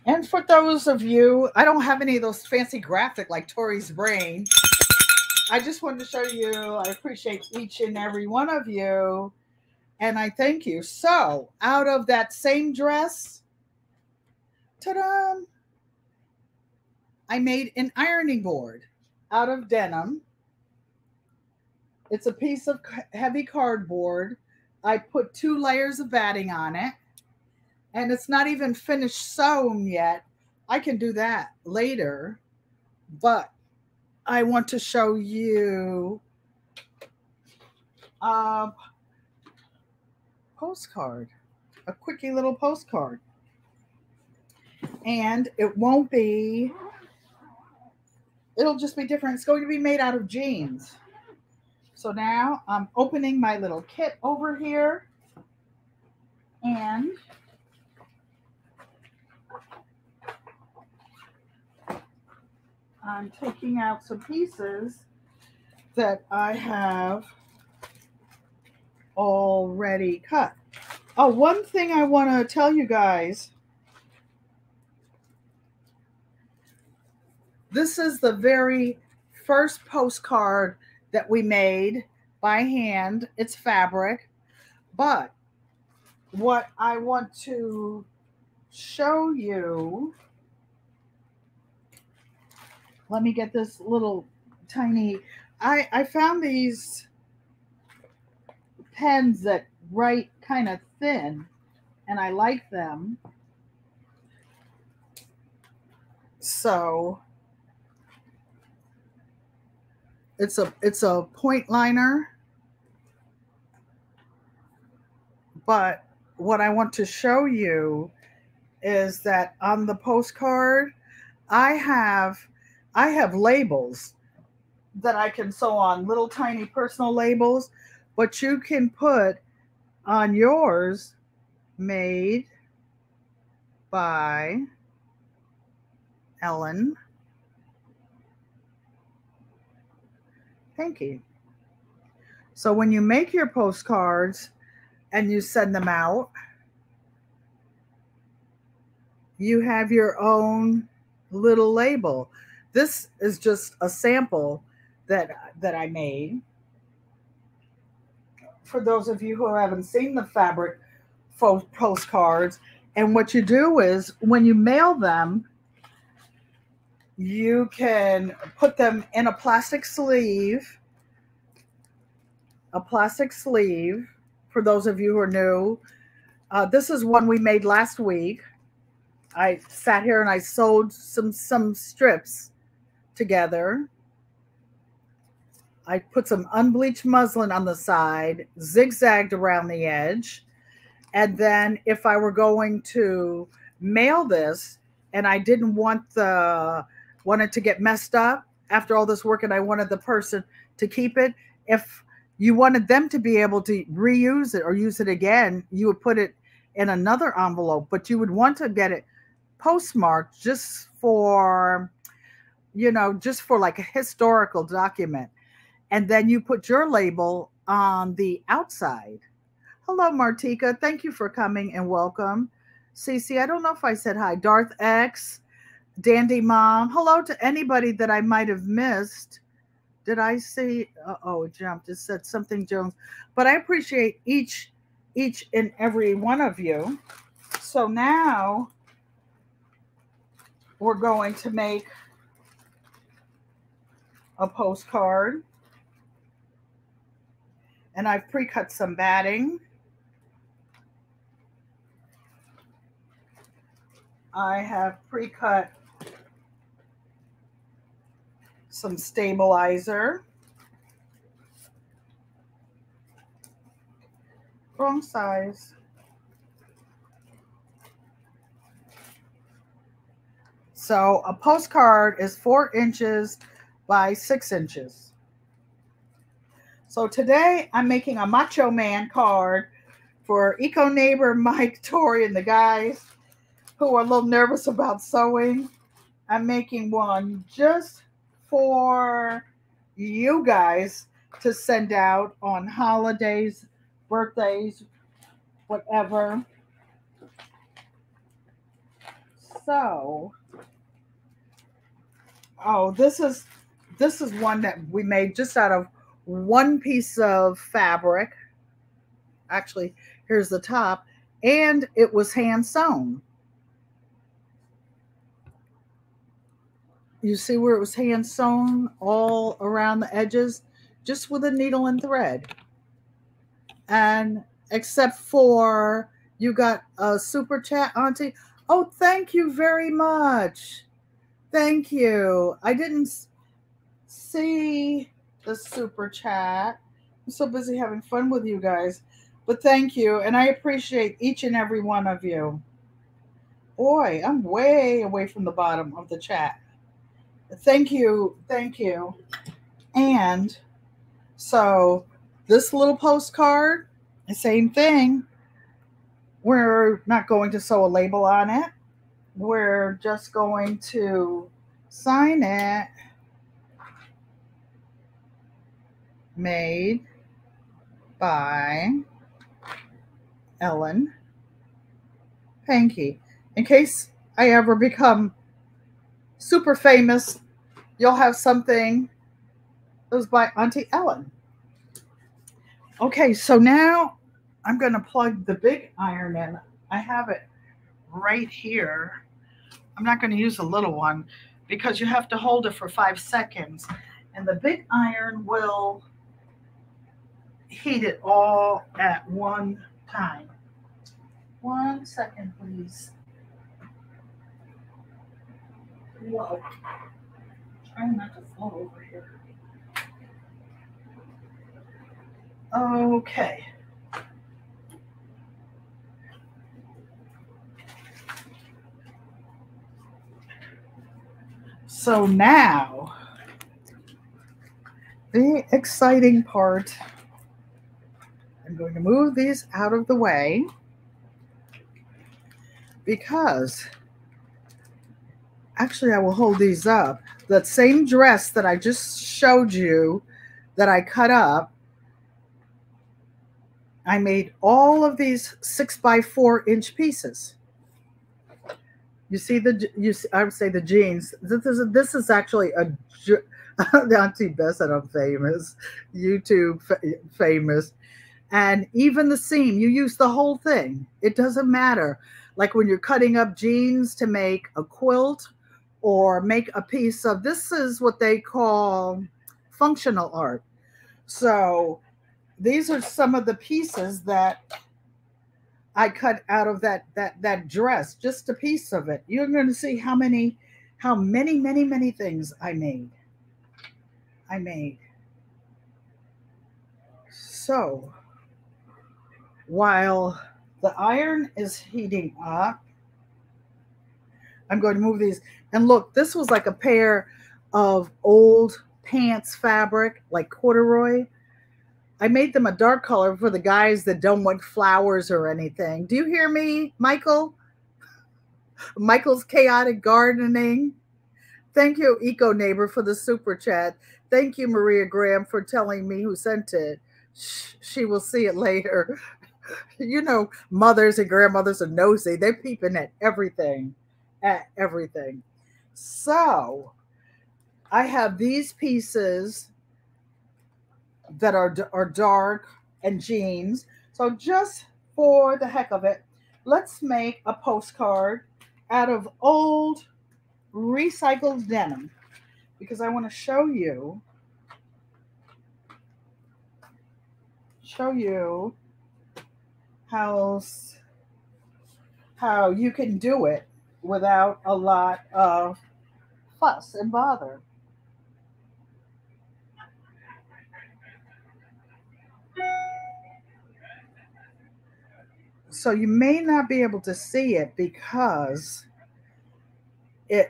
And for those of you, I don't have any of those fancy graphic like Tori's Brain. I just wanted to show you, I appreciate each and every one of you. And I thank you. So out of that same dress, ta-da, I made an ironing board out of denim. It's a piece of heavy cardboard. I put two layers of batting on it, and it's not even finished sewn yet. I can do that later, but I want to show you a postcard, a quickie little postcard. And it won't be, it'll just be different. It's going to be made out of jeans. So now I'm opening my little kit over here, and I'm taking out some pieces that I have already cut. Oh, one thing I want to tell you guys. This is the very first postcard that we made by hand. It's fabric. But what I want to show you, let me get this little tiny, I, I found these pens that write kind of thin, and I like them. So it's a, it's a point liner. But what I want to show you is that on the postcard, I have I have labels that I can sew on, little tiny personal labels, but you can put on yours, made by Ellen Pankey. So when you make your postcards and you send them out, you have your own little label. This is just a sample that, that I made. For those of you who haven't seen the fabric postcards, and what you do is when you mail them, you can put them in a plastic sleeve, a plastic sleeve. For those of you who are new, uh, this is one we made last week. I sat here and I sewed some, some strips together. I put some unbleached muslin on the side, zigzagged around the edge. And then if I were going to mail this and I didn't want the, wanted to get messed up after all this work and I wanted the person to keep it, if you wanted them to be able to reuse it or use it again, you would put it in another envelope, but you would want to get it postmarked just for, you know, just for like a historical document. And then you put your label on the outside. Hello, Martika. Thank you for coming and welcome. CeCe, I don't know if I said hi. Darth X, Dandy Mom. Hello to anybody that I might have missed. Did I see? Uh-oh, it jumped. It said something, Jones. But I appreciate each, each and every one of you. So now we're going to make a postcard, and I've pre-cut some batting. I have pre-cut some stabilizer. Wrong size. So a postcard is four inches by six inches. So today I'm making a Macho Man card for Eco Neighbor, Mike, Tori, and the guys who are a little nervous about sewing. I'm making one just for you guys to send out on holidays, birthdays, whatever. So, oh, this is, this is one that we made just out of one piece of fabric. Actually, here's the top. And it was hand sewn. You see where it was hand sewn all around the edges, just with a needle and thread. And except for you got a super chat, Auntie. Oh, thank you very much. Thank you. I didn't see the super chat. I'm so busy having fun with you guys. But thank you, and I appreciate each and every one of you. Boy, I'm way away from the bottom of the chat. Thank you. Thank you. And so this little postcard, the same thing. We're not going to sew a label on it. We're just going to sign it. Made by Ellen Pankey. In case I ever become super famous, you'll have something that was by Auntie Ellen. Okay, so now I'm going to plug the big iron in. I have it right here. I'm not going to use a little one because you have to hold it for five seconds. And the big iron will heat it all at one time. One second, please. Whoa. Trying not to fall over here. Okay. So now, the exciting part. I'm going to move these out of the way because actually I will hold these up. That same dress that I just showed you that I cut up, I made all of these six by four inch pieces. You see the, you see, I would say the jeans. This is, this is actually a, the Auntie Bess said I'm famous, YouTube fa famous. And even the seam, you use the whole thing. It doesn't matter. Like when you're cutting up jeans to make a quilt or make a piece of, this is what they call functional art. So these are some of the pieces that I cut out of that that that dress, just a piece of it. You're going to see how many, how many, many, many things I made. I made. So while the iron is heating up, I'm going to move these. And look, this was like a pair of old pants fabric, like corduroy. I made them a dark color for the guys that don't want flowers or anything. Do you hear me, Michael? Michael's Chaotic Gardening. Thank you, Eco Neighbor, for the super chat. Thank you, Maria Graham, for telling me who sent it. She will see it later. You know, mothers and grandmothers are nosy. They're peeping at everything, at everything. So I have these pieces that are, are dark and jeans. So just for the heck of it, let's make a postcard out of old recycled denim because I want to show you, show you how, how you can do it without a lot of fuss and bother. So you may not be able to see it because it,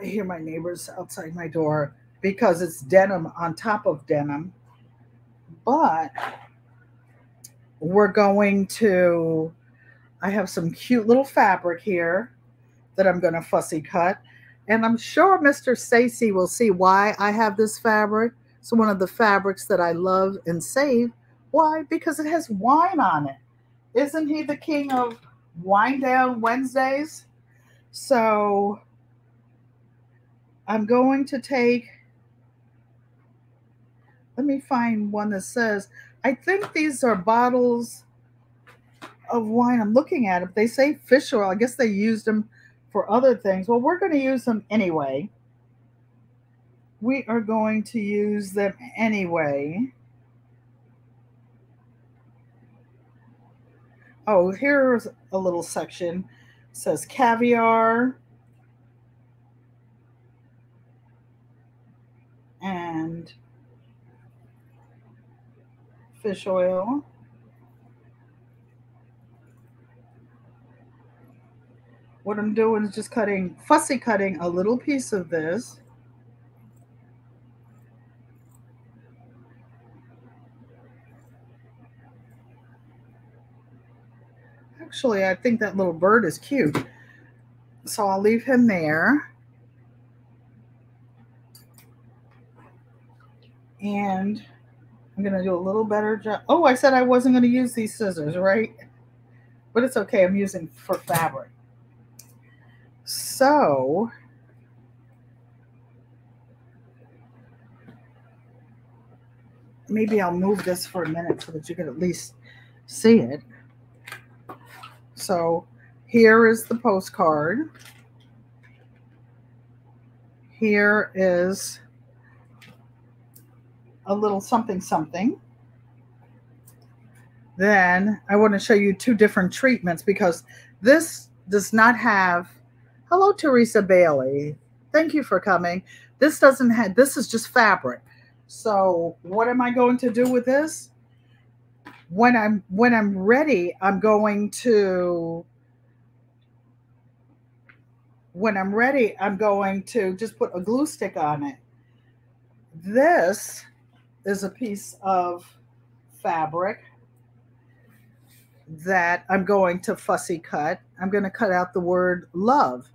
I hear my neighbors outside my door because it's denim on top of denim, but we're going to, I have some cute little fabric here that I'm going to fussy cut. And I'm sure Mister Stacy will see why I have this fabric. It's one of the fabrics that I love and save. Why? Because it has wine on it. Isn't he the king of wine down Wednesdays? So I'm going to take, let me find one that says, I think these are bottles of wine. I'm looking at it. They say fish oil. I guess they used them for other things. Well, we're going to use them anyway. We are going to use them anyway. Oh, here's a little section. It says caviar and fish oil. What I'm doing is just cutting, fussy cutting a little piece of this. Actually, I think that little bird is cute. So I'll leave him there. And I'm going to do a little better job. Oh, I said I wasn't going to use these scissors, right? But it's okay. I'm using for fabric. So maybe I'll move this for a minute so that you can at least see it. So here is the postcard. Here is a little something something. Then I want to show you two different treatments because this does not have. Hello, Teresa Bailey. Thank you for coming. This doesn't have, this is just fabric. So what am I going to do with this? When I'm, when I'm ready, I'm going to, when I'm ready, I'm going to just put a glue stick on it. This is a piece of fabric that I'm going to fussy cut. I'm going to cut out the word love.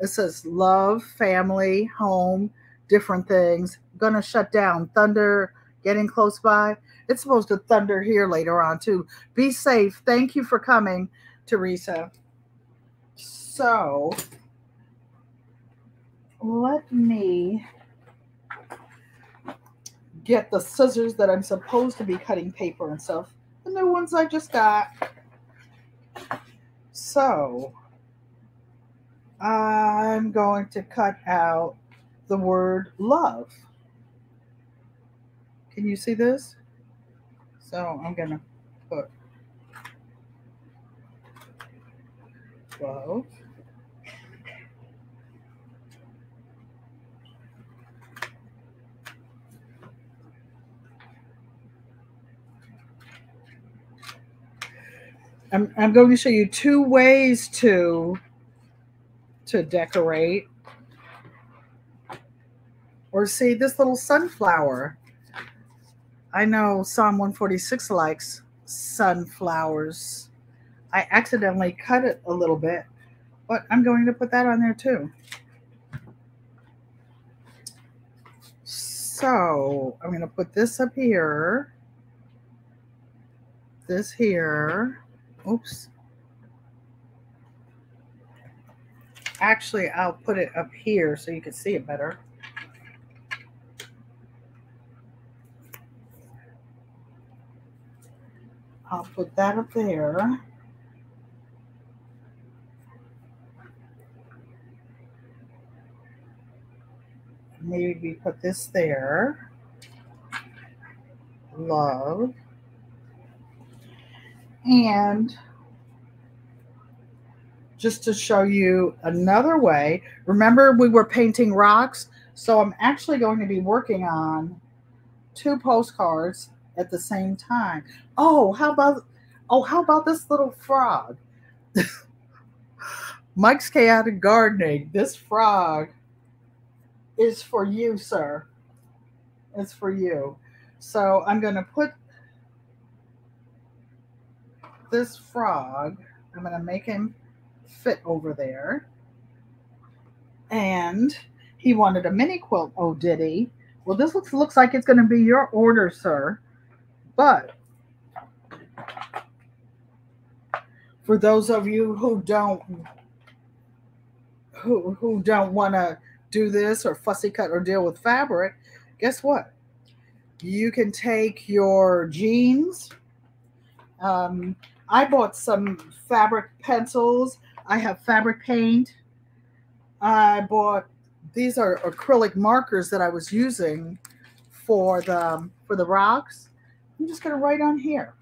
It says love, family, home, different things. Going to shut down. Thunder, getting close by. It's supposed to thunder here later on too. Be safe. Thank you for coming, Teresa. So let me get the scissors that I'm supposed to be cutting paper and stuff. The new ones I just got. So I'm going to cut out the word love. Can you see this? So I'm going to put love. I'm, I'm going to show you two ways to, to decorate. Or see this little sunflower. I know Psalm one forty-six likes sunflowers. I accidentally cut it a little bit, but I'm going to put that on there too. So I'm going to put this up here, this here. Oops. Actually, I'll put it up here so you can see it better. I'll put that up there. Maybe we put this there. Love. And just to show you another way, remember we were painting rocks? So I'm actually going to be working on two postcards at the same time. Oh, how about, oh, how about this little frog? Mike's Chaotic Gardening. This frog is for you, sir. It's for you. So I'm going to put this frog, I'm going to make him fit over there. And he wanted a mini quilt. Oh, did he? Well, this looks, looks like it's going to be your order, sir. But for those of you who don't, who, who don't want to do this or fussy cut or deal with fabric, guess what? You can take your jeans. Um, I bought some fabric pencils. I have fabric paint. I bought, these are acrylic markers that I was using for the, for the rocks. I'm just going to write on here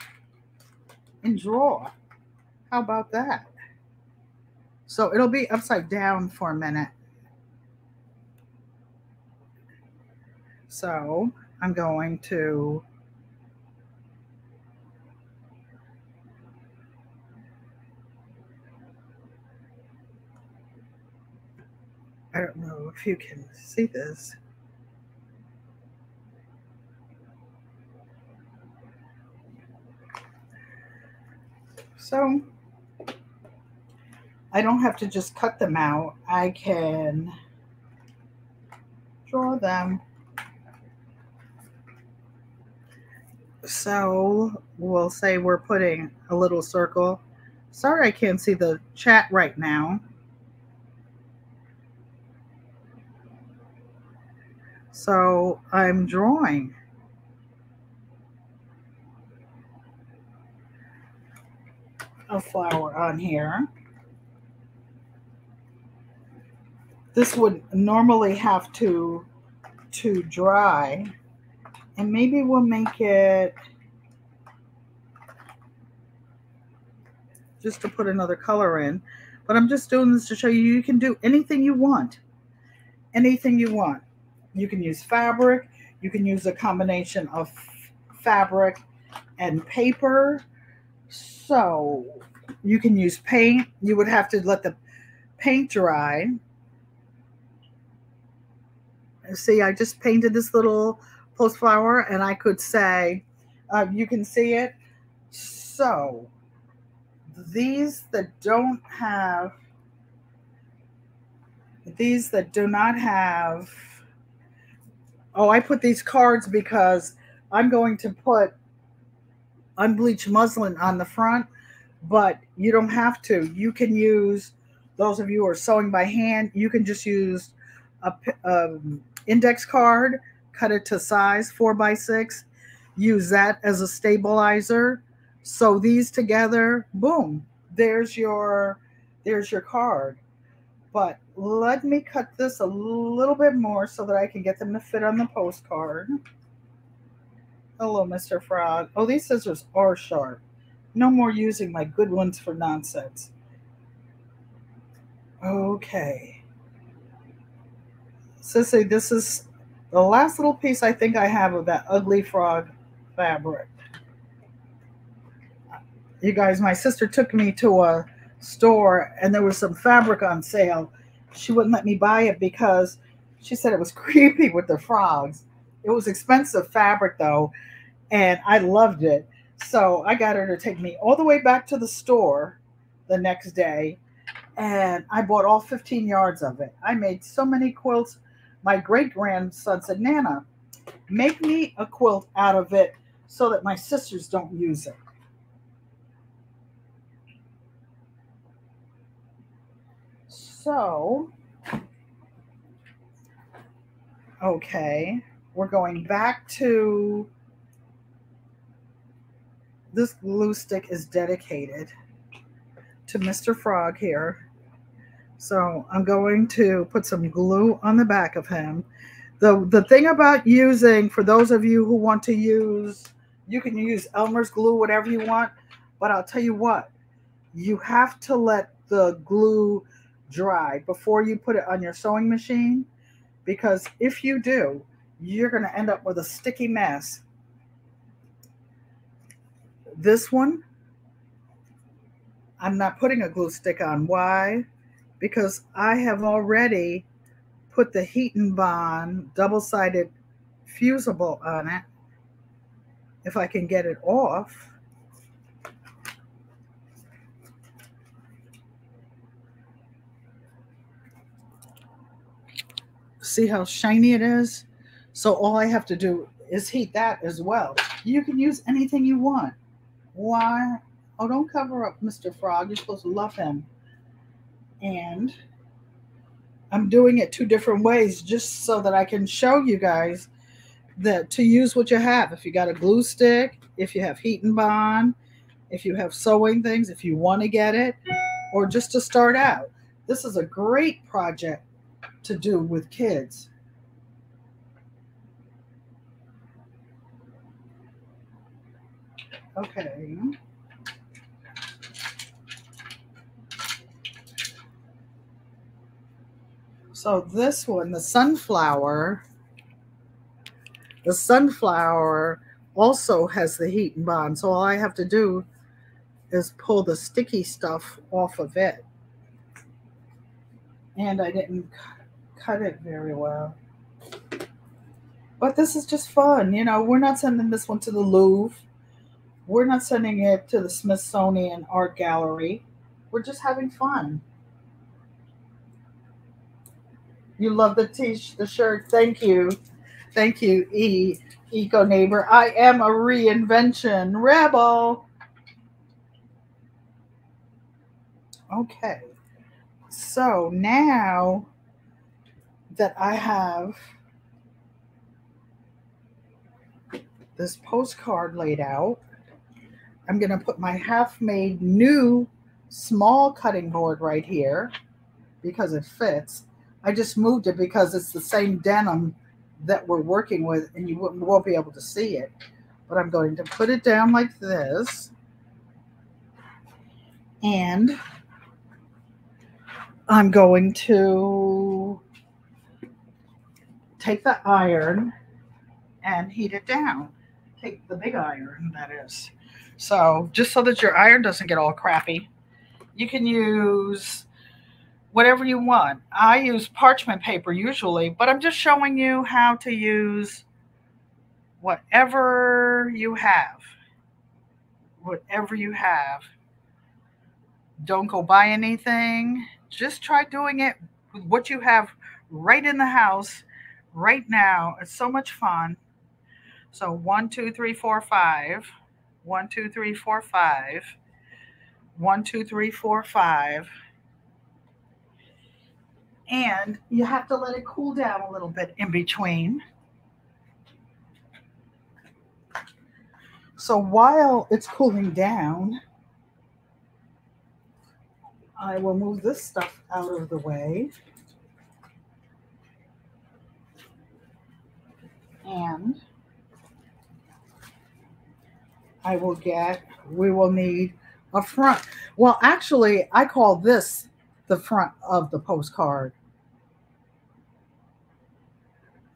and draw. How about that? So it'll be upside down for a minute. So I'm going to I don't know if you can see this. So I don't have to just cut them out. I can draw them. So we'll say we're putting a little circle. Sorry, I can't see the chat right now. So I'm drawing. A flower on here. This would normally have to to dry, and maybe we'll make it just to put another color in. But I'm just doing this to show you you can do anything you want. Anything you want. You can use fabric. You can use a combination of fabric and paper. So you can use paint. You would have to let the paint dry. See, I just painted this little post flower, and I could say, uh, you can see it. So these that don't have, these that do not have, oh, I put these cards because I'm going to put unbleached muslin on the front, but you don't have to. You can use, those of you who are sewing by hand, you can just use a, a index card, cut it to size four by six, use that as a stabilizer, sew these together, boom, there's your, there's your card. But let me cut this a little bit more so that I can get them to fit on the postcard. Hello, Mister Frog. Oh, these scissors are sharp. No more using my good ones for nonsense. Okay. CeCe, this is the last little piece I think I have of that ugly frog fabric. You guys, my sister took me to a store, and there was some fabric on sale. She wouldn't let me buy it because she said it was creepy with the frogs. It was expensive fabric, though, and I loved it. So I got her to take me all the way back to the store the next day, and I bought all fifteen yards of it. I made so many quilts. My great-grandson said, Nana, make me a quilt out of it so that my sisters don't use it. So, okay. We're going back to, this glue stick is dedicated to Mister Frog here. So I'm going to put some glue on the back of him. The, the thing about using, for those of you who want to use, you can use Elmer's glue, whatever you want, but I'll tell you what, you have to let the glue dry before you put it on your sewing machine, because if you do, you're going to end up with a sticky mess. This one, I'm not putting a glue stick on. Why? Because I have already put the heat and bond double-sided fusible on it. If I can get it off. See how shiny it is? So all I have to do is heat that as well. You can use anything you want. Why? Oh, don't cover up Mister Frog. You're supposed to love him. And I'm doing it two different ways just so that I can show you guys that to use what you have. If you got a glue stick, if you have heat and bond, if you have sewing things, if you want to get it, or just to start out. This is a great project to do with kids. Okay. So this one, the sunflower, the sunflower also has the heat and bond. So all I have to do is pull the sticky stuff off of it. And I didn't cut it very well. But this is just fun. You know, we're not sending this one to the Louvre. We're not sending it to the Smithsonian Art Gallery. We're just having fun. You love the t the shirt. Thank you. Thank you, E Eco Neighbor. I am a reinvention rebel. Okay. So now that I have this postcard laid out, I'm going to put my half-made new small cutting board right here because it fits. I just moved it because it's the same denim that we're working with, and you won't be able to see it. But I'm going to put it down like this. And I'm going to take the iron and heat it down. Take the big iron, that is. So just so that your iron doesn't get all crappy, you can use whatever you want. I use parchment paper usually, but I'm just showing you how to use whatever you have. Whatever you have. Don't go buy anything. Just try doing it with what you have right in the house right now. It's so much fun. So one, two, three, four, five. One, two, three, four, five. One, two, three, four, five. And you have to let it cool down a little bit in between. So while it's cooling down, I will move this stuff out of the way. And I will get, we will need a front. Well, actually, I call this the front of the postcard.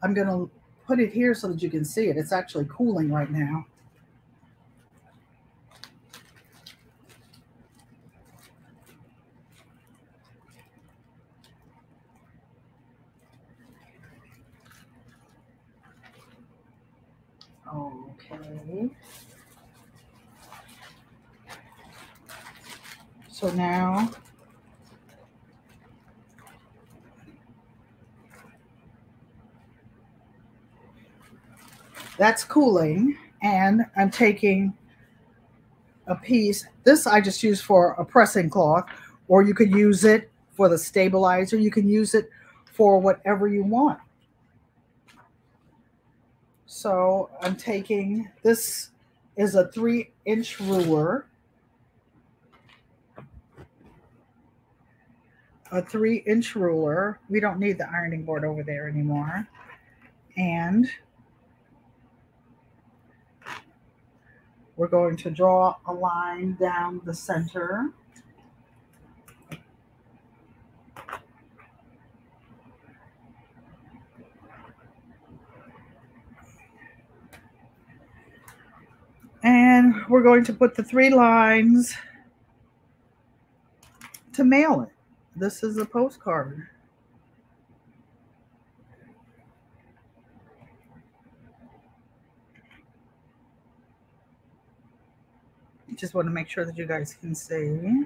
I'm going to put it here so that you can see it. It's actually cooling right now. Okay. So now that's cooling, and I'm taking a piece. This I just use for a pressing cloth, or you could use it for the stabilizer. You can use it for whatever you want. So I'm taking, this is a three inch ruler, a three inch ruler. We don't need the ironing board over there anymore. And we're going to draw a line down the center. And we're going to put the three lines to mail it. This is a postcard. Just want to make sure that you guys can see.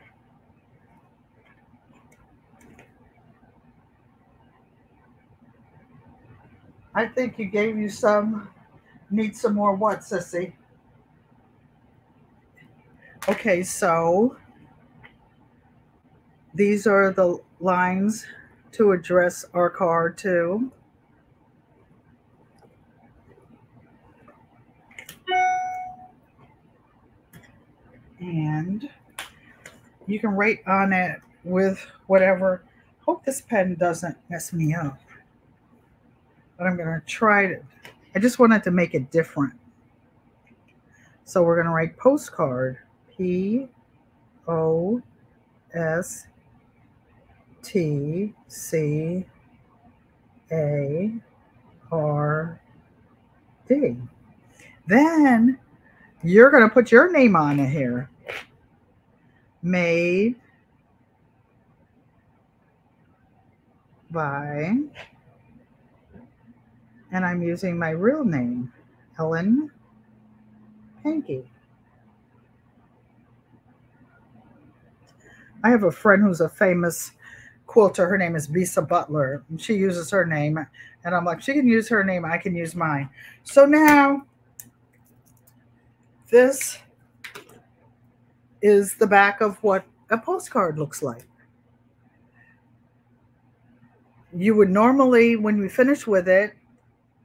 I think you gave you some, need some more what, sissy? Okay, so these are the lines to address our card to. And you can write on it with whatever. Hope this pen doesn't mess me up. But I'm going to try to, I just wanted to make it different. So we're going to write postcard. P O S T C A R D. Then you're going to put your name on it here. Made by, and I'm using my real name, Ellen Pankey. I have a friend who's a famous quilter. Her name is Bisa Butler. She uses her name. And I'm like, she can use her name. I can use mine. So now this is the back of what a postcard looks like. You would normally, when we finish with it,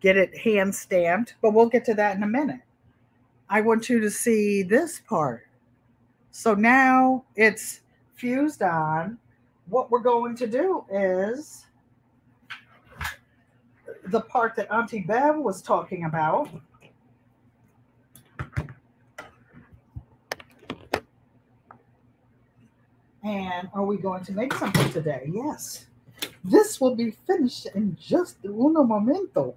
get it hand stamped. But we'll get to that in a minute. I want you to see this part. So now it's fused on. What we're going to do is the part that Auntie Bev was talking about. And are we going to make something today? Yes. This will be finished in just uno momento.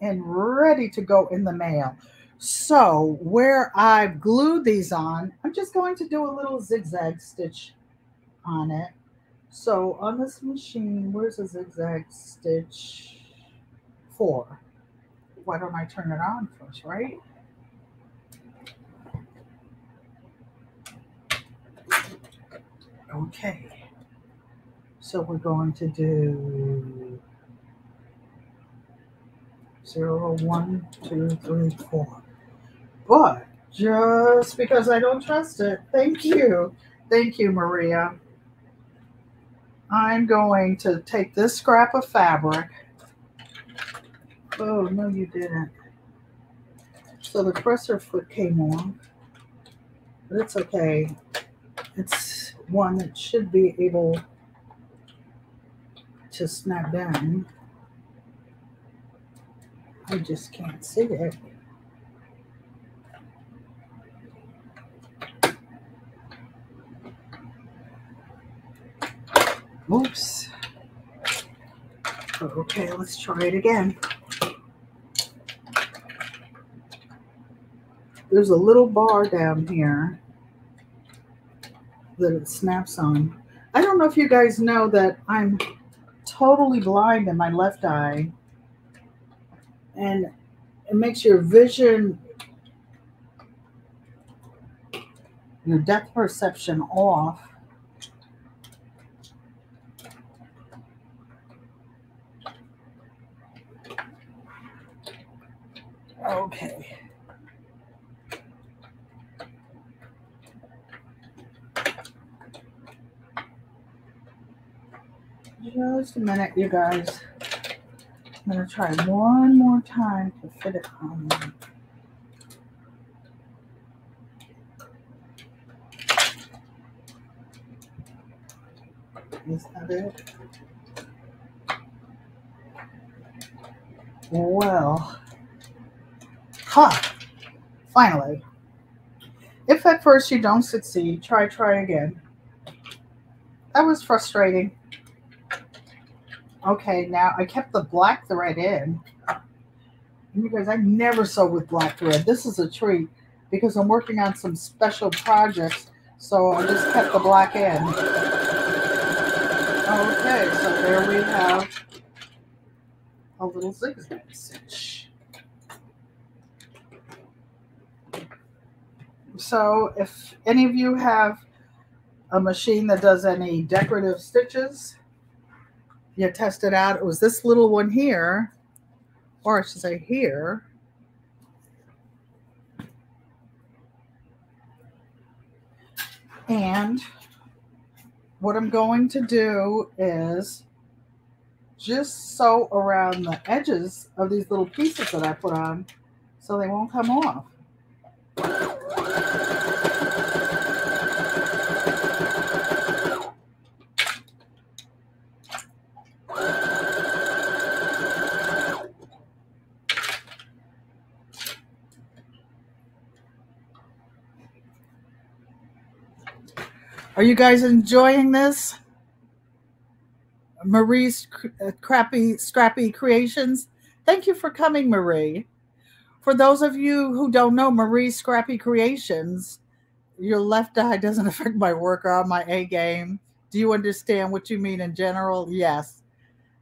And ready to go in the mail. So where I've glued these on, I'm just going to do a little zigzag stitch on it. So on this machine, where's a zigzag stitch for? Why don't I turn it on first, right? Okay. So we're going to do zero, one, two, three, four. But just because I don't trust it, thank you. Thank you, Maria. I'm going to take this scrap of fabric. Oh, no, you didn't. So the presser foot came on. But it's okay. It's one that should be able to snap down. I just can't see it. Oops. Okay, let's try it again. There's a little bar down here that it snaps on. I don't know if you guys know that I'm totally blind in my left eye, and it makes your vision, your depth perception off. Okay. Just a minute, you guys. I'm going to try one more time to fit it on. Is that it? Well, ha! Finally. If at first you don't succeed, try, try again. That was frustrating. Okay, now I kept the black thread in. And you guys, I never sew with black thread. This is a treat because I'm working on some special projects, so I just kept the black in. Okay, so there we have a little zigzag stitch. So if any of you have a machine that does any decorative stitches, you test it out. It was this little one here, or I should say here. And what I'm going to do is just sew around the edges of these little pieces that I put on so they won't come off. Are you guys enjoying this? Marie's Crappy, Scrappy Creations. Thank you for coming, Marie. For those of you who don't know Marie's Scrappy Creations, your left eye doesn't affect my work or my A game. Do you understand what you mean in general? Yes.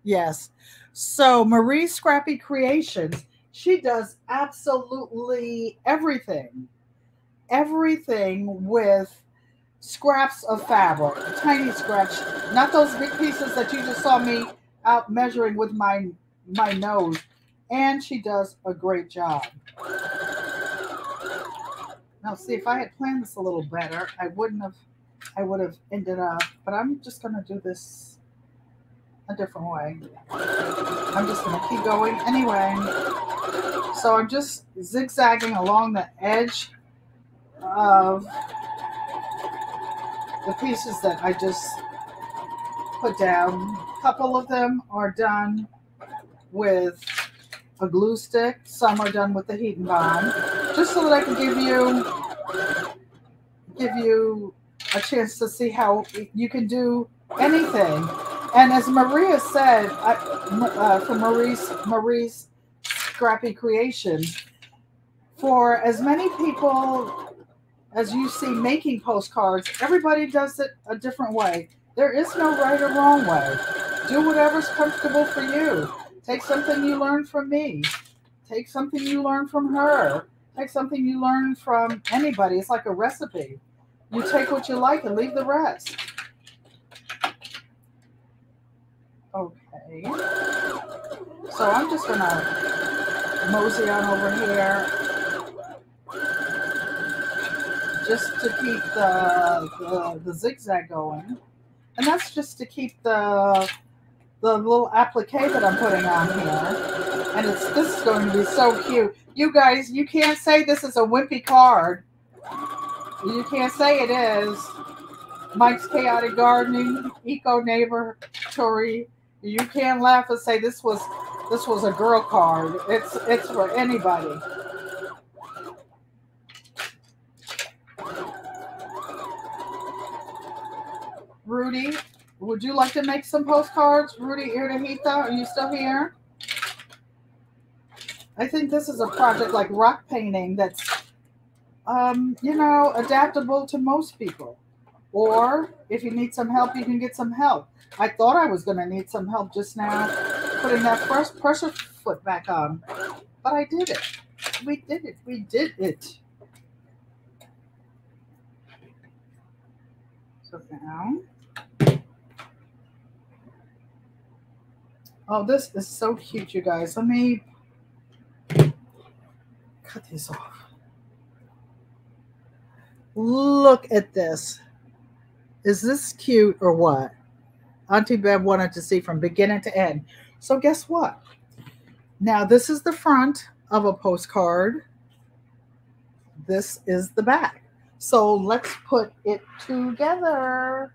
Yes. So Marie's Scrappy Creations, she does absolutely everything. Everything with scraps of fabric, tiny scraps, not those big pieces that you just saw me out measuring with my my nose. And she does a great job. Now, see, if I had planned this a little better, I wouldn't have, I would have ended up, but I'm just going to do this a different way. I'm just going to keep going anyway. So I'm just zigzagging along the edge of the pieces that I just put down. A couple of them are done with a glue stick. Some are done with the heat and bond, just so that I can give you give you a chance to see how you can do anything. And as Maria said, I, uh, for Marie's Marie's Scrappy Creations, for as many people as you see making postcards, everybody does it a different way. There is no right or wrong way. Do whatever's comfortable for you. Take something you learned from me. Take something you learned from her. Take something you learned from anybody. It's like a recipe. You take what you like and leave the rest. Okay. So I'm just going to mosey on over here, just to keep the, the the zigzag going, and that's just to keep the the little applique that I'm putting on here. And it's this is going to be so cute, you guys. You can't say this is a wimpy card. You can't say it is. Mike's Chaotic Gardening, Eco Neighbor, Tori. You can't laugh and say this was this was a girl card. It's it's for anybody. Rudy, would you like to make some postcards? Rudy Irahita, are you still here? I think this is a project like rock painting that's, um, you know, adaptable to most people. Or if you need some help, you can get some help. I thought I was going to need some help just now putting that first pressure foot back on. But I did it. We did it. We did it. So now... Oh, this is so cute, you guys. Let me cut these off. Look at this. Is this cute or what? Auntie Bev wanted to see from beginning to end. So guess what? Now, this is the front of a postcard. This is the back. So let's put it together.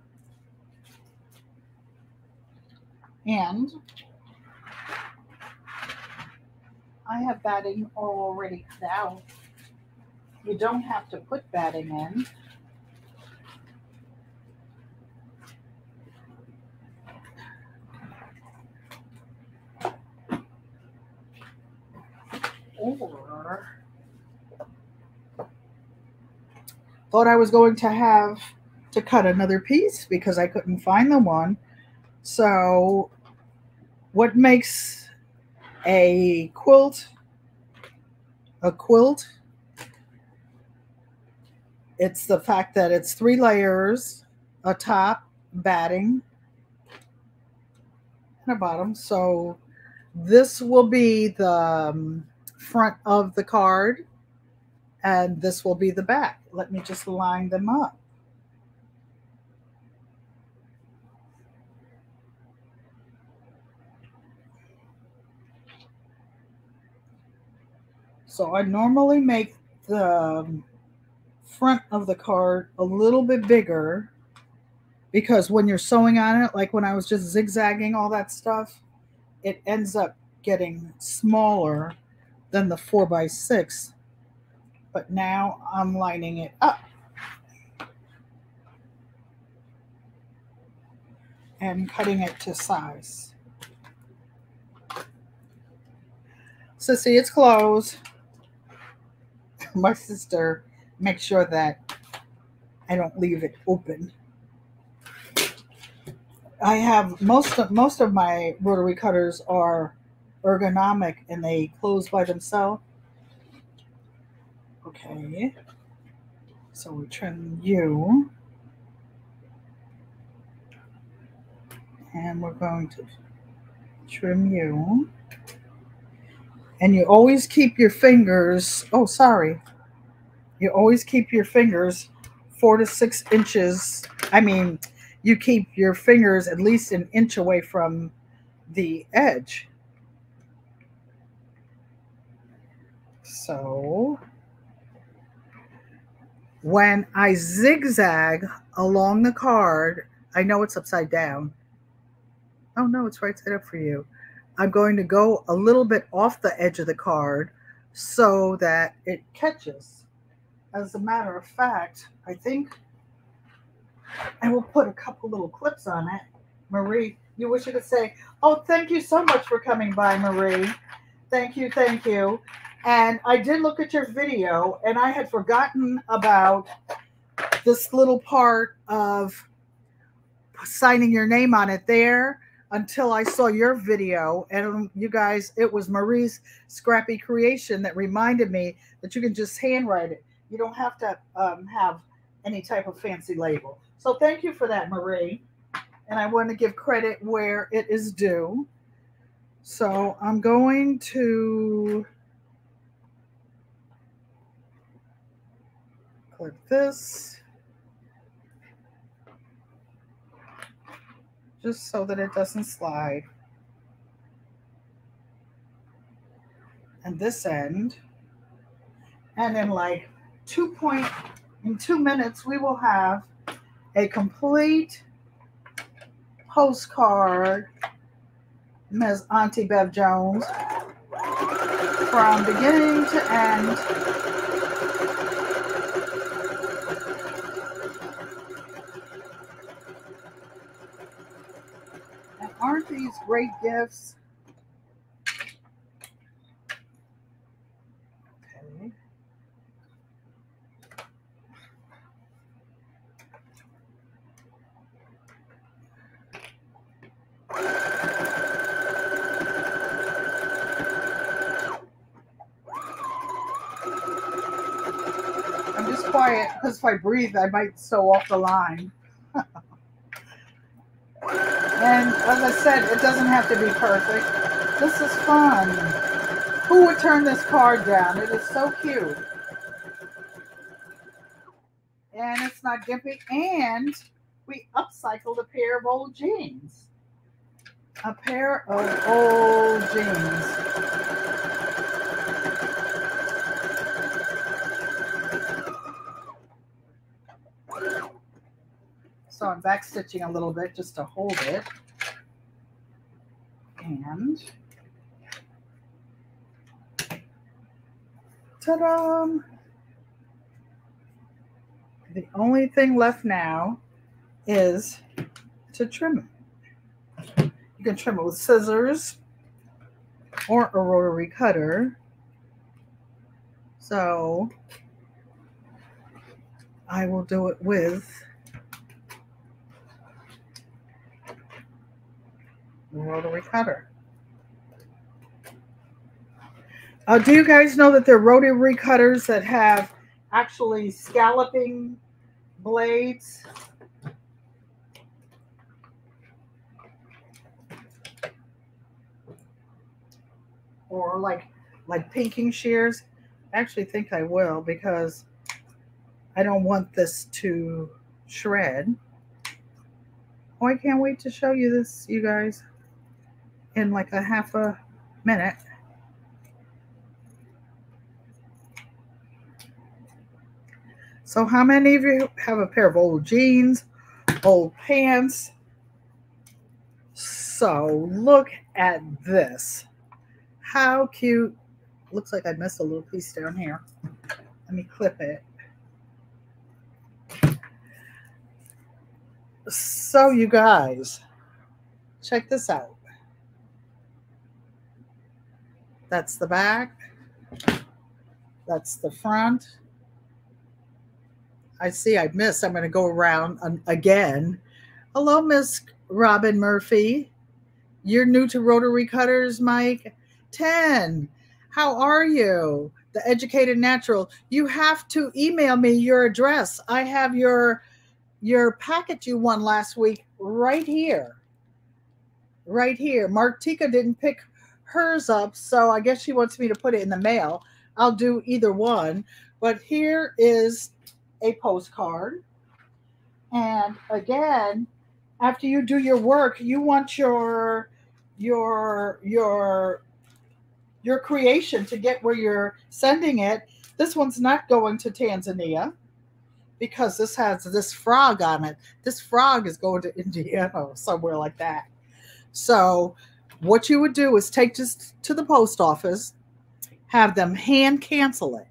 And... I have batting already cut out. You don't have to put batting in. Or thought I was going to have to cut another piece because I couldn't find the one. So what makes a quilt, a quilt, it's the fact that it's three layers, a top, batting, and a bottom. So this will be the um, front of the card, and this will be the back. Let me just line them up. So I normally make the front of the card a little bit bigger because when you're sewing on it, like when I was just zigzagging all that stuff, it ends up getting smaller than the four by six. But now I'm lining it up. and cutting it to size. So see, it's closed. My sister makes sure that I don't leave it open. I have most of most of my rotary cutters are ergonomic and they close by themselves. Okay, so we trim you, and we're going to trim you, and you always keep your fingers. Oh, sorry, you always keep your fingers four to six inches. I mean. You keep your fingers at least an inch away from the edge. So when I zigzag along the card, I know it's upside down. Oh no, it's right side up for you. I'm going to go a little bit off the edge of the card so that it catches. As a matter of fact, I think I will put a couple little clips on it. Marie, you wish you could say, oh, thank you so much for coming by, Marie. Thank you, thank you. And I did look at your video, and I had forgotten about this little part of signing your name on it there until I saw your video. And you guys, it was Marie's Scrappy Creation that reminded me that you can just handwrite it. You don't have to um, have any type of fancy label. So thank you for that, Marie. And I want to give credit where it is due. So I'm going to clip this just so that it doesn't slide. And this end. And then like two point, in two minutes, we will have a complete postcard, Miz Auntie Bev Jones, from beginning to end. And aren't these great gifts? Because if I breathe, I might sew off the line. And as I said, it doesn't have to be perfect. This is fun. Who would turn this card down? It is so cute. And it's not gimpy. And we upcycled a pair of old jeans. A pair of old jeans. So I'm back stitching a little bit just to hold it. And ta-da! The only thing left now is to trim it. You can trim it with scissors or a rotary cutter. So I will do it with rotary cutter. Uh, do you guys know that there are rotary cutters that have actually scalloping blades? Or like like pinking shears? I actually think I will because I don't want this to shred. Oh, I can't wait to show you this, you guys. In like a half a minute. So how many of you have a pair of old jeans, old pants? So look at this. How cute. Looks like I missed a little piece down here. Let me clip it. So you guys, Check this out. That's the back. That's the front. I see I missed. I'm going to go around again. Hello, Miss Robin Murphy. You're new to Rotary Cutters, Mike. ten. How are you? The Educated Natural. You have to email me your address. I have your, your packet you won last week right here. Right here. Martika didn't pick hers up, so I guess she wants me to put it in the mail. I'll do either one. But here is a postcard. And again, after you do your work, you want your your your your creation to get where you're sending it. This one's not going to Tanzania because this has this frog on it. This frog is going to India or somewhere like that. So what you would do is take this to the post office, have them hand cancel it.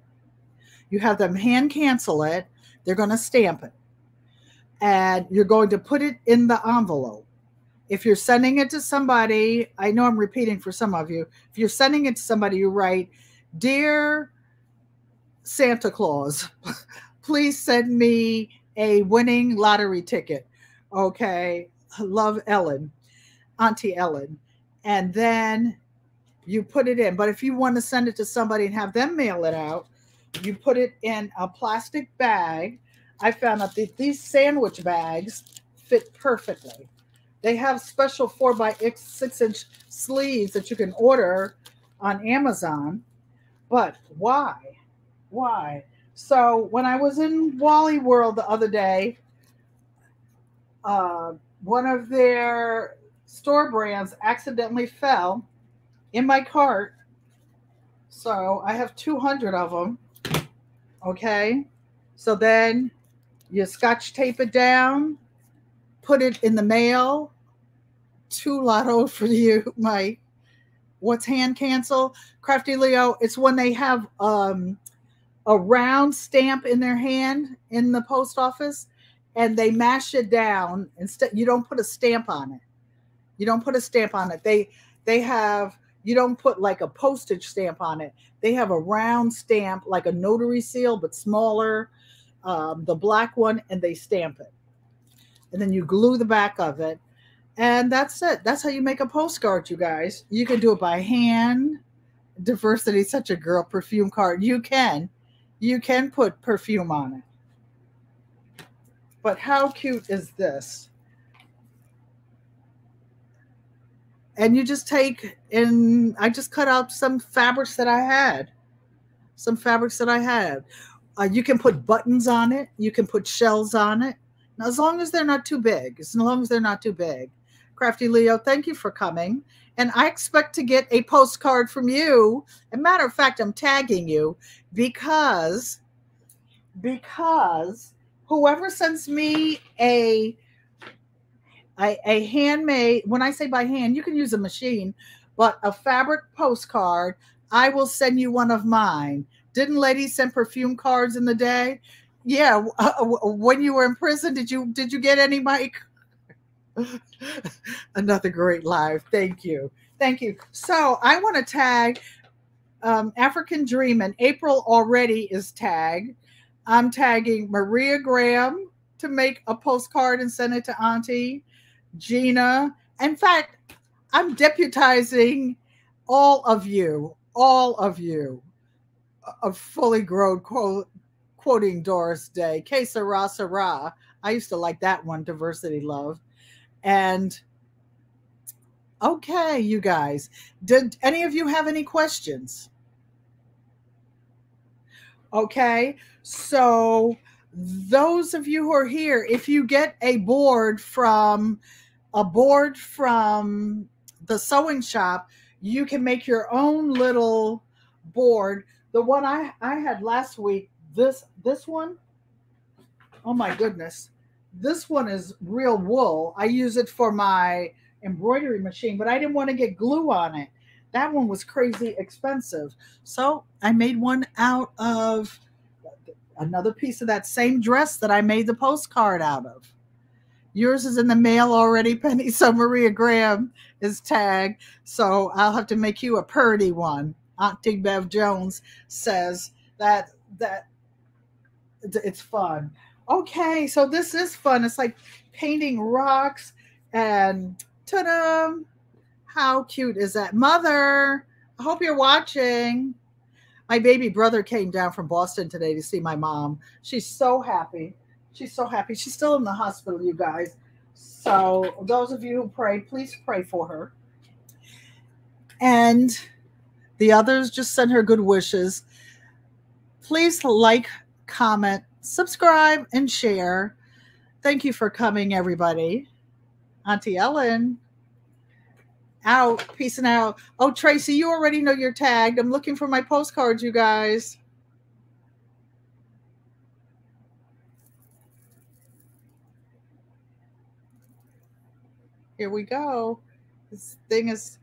You have them hand cancel it. They're going to stamp it. And you're going to put it in the envelope. If you're sending it to somebody, I know I'm repeating for some of you. If you're sending it to somebody, you write, "Dear Santa Claus, please send me a winning lottery ticket." Okay. Love, Ellen. Auntie Ellen. And then you put it in. But if you want to send it to somebody and have them mail it out, you put it in a plastic bag. I found out that these sandwich bags fit perfectly. They have special four by six inch sleeves that you can order on Amazon. But why? Why? So when I was in Wally World the other day, uh, one of their store brands accidentally fell in my cart. So I have two hundred of them. Okay. So then you scotch tape it down, put it in the mail. Two lotto for you, Mike. What's hand cancel? Crafty Leo, it's when they have um, a round stamp in their hand in the post office and they mash it down. Instead, you don't put a stamp on it. You don't put a stamp on it. They, they have, you don't put like a postage stamp on it. They have a round stamp, like a notary seal, but smaller. Um, the black one, and they stamp it. And then you glue the back of it. And that's it. That's how you make a postcard, you guys. You can do it by hand. Diversity, such a girl, perfume card. You can. You can put perfume on it. But how cute is this? And you just take, and I just cut out some fabrics that I had. Some fabrics that I had. Uh, you can put buttons on it. You can put shells on it. Now, as long as they're not too big, as long as they're not too big. Crafty Leo, thank you for coming. And I expect to get a postcard from you. As a matter of fact, I'm tagging you because, because whoever sends me a, a, a handmade, when I say by hand, you can use a machine, but a fabric postcard, I will send you one of mine. Didn't ladies send perfume cards in the day? Yeah. Uh, when you were in prison, did you did you get any, Mike? Another great live. Thank you. Thank you. So I want to tag um, African Dream, and April already is tagged. I'm tagging Maria Graham to make a postcard and send it to Auntie Gina. In fact, I'm deputizing all of you, all of you. Of fully grown, quote, quoting Doris Day, "Que sera, sera." I used to like that one, Diversity Love. And okay, you guys, did any of you have any questions? Okay, so those of you who are here, if you get a board from a board from the sewing shop, you can make your own little board. The one I, I had last week, this this one, oh my goodness. This one is real wool. I use it for my embroidery machine, but I didn't want to get glue on it. That one was crazy expensive. So I made one out of another piece of that same dress that I made the postcard out of. Yours is in the mail already, Penny. So Maria Graham is tagged. So I'll have to make you a Purdy one. Auntie Bev Jones says that that it's fun. Okay, so this is fun. It's like painting rocks and ta-da! How cute is that? Mother, I hope you're watching. My baby brother came down from Boston today to see my mom. She's so happy. She's so happy. She's still in the hospital, you guys. So those of you who pray, please pray for her. And the others just send her good wishes. Please like, comment, subscribe, and share. Thank you for coming, everybody. Auntie Ellen, out. Peace and out. Oh, Tracy, you already know you're tagged. I'm looking for my postcards, you guys. Here we go. This thing is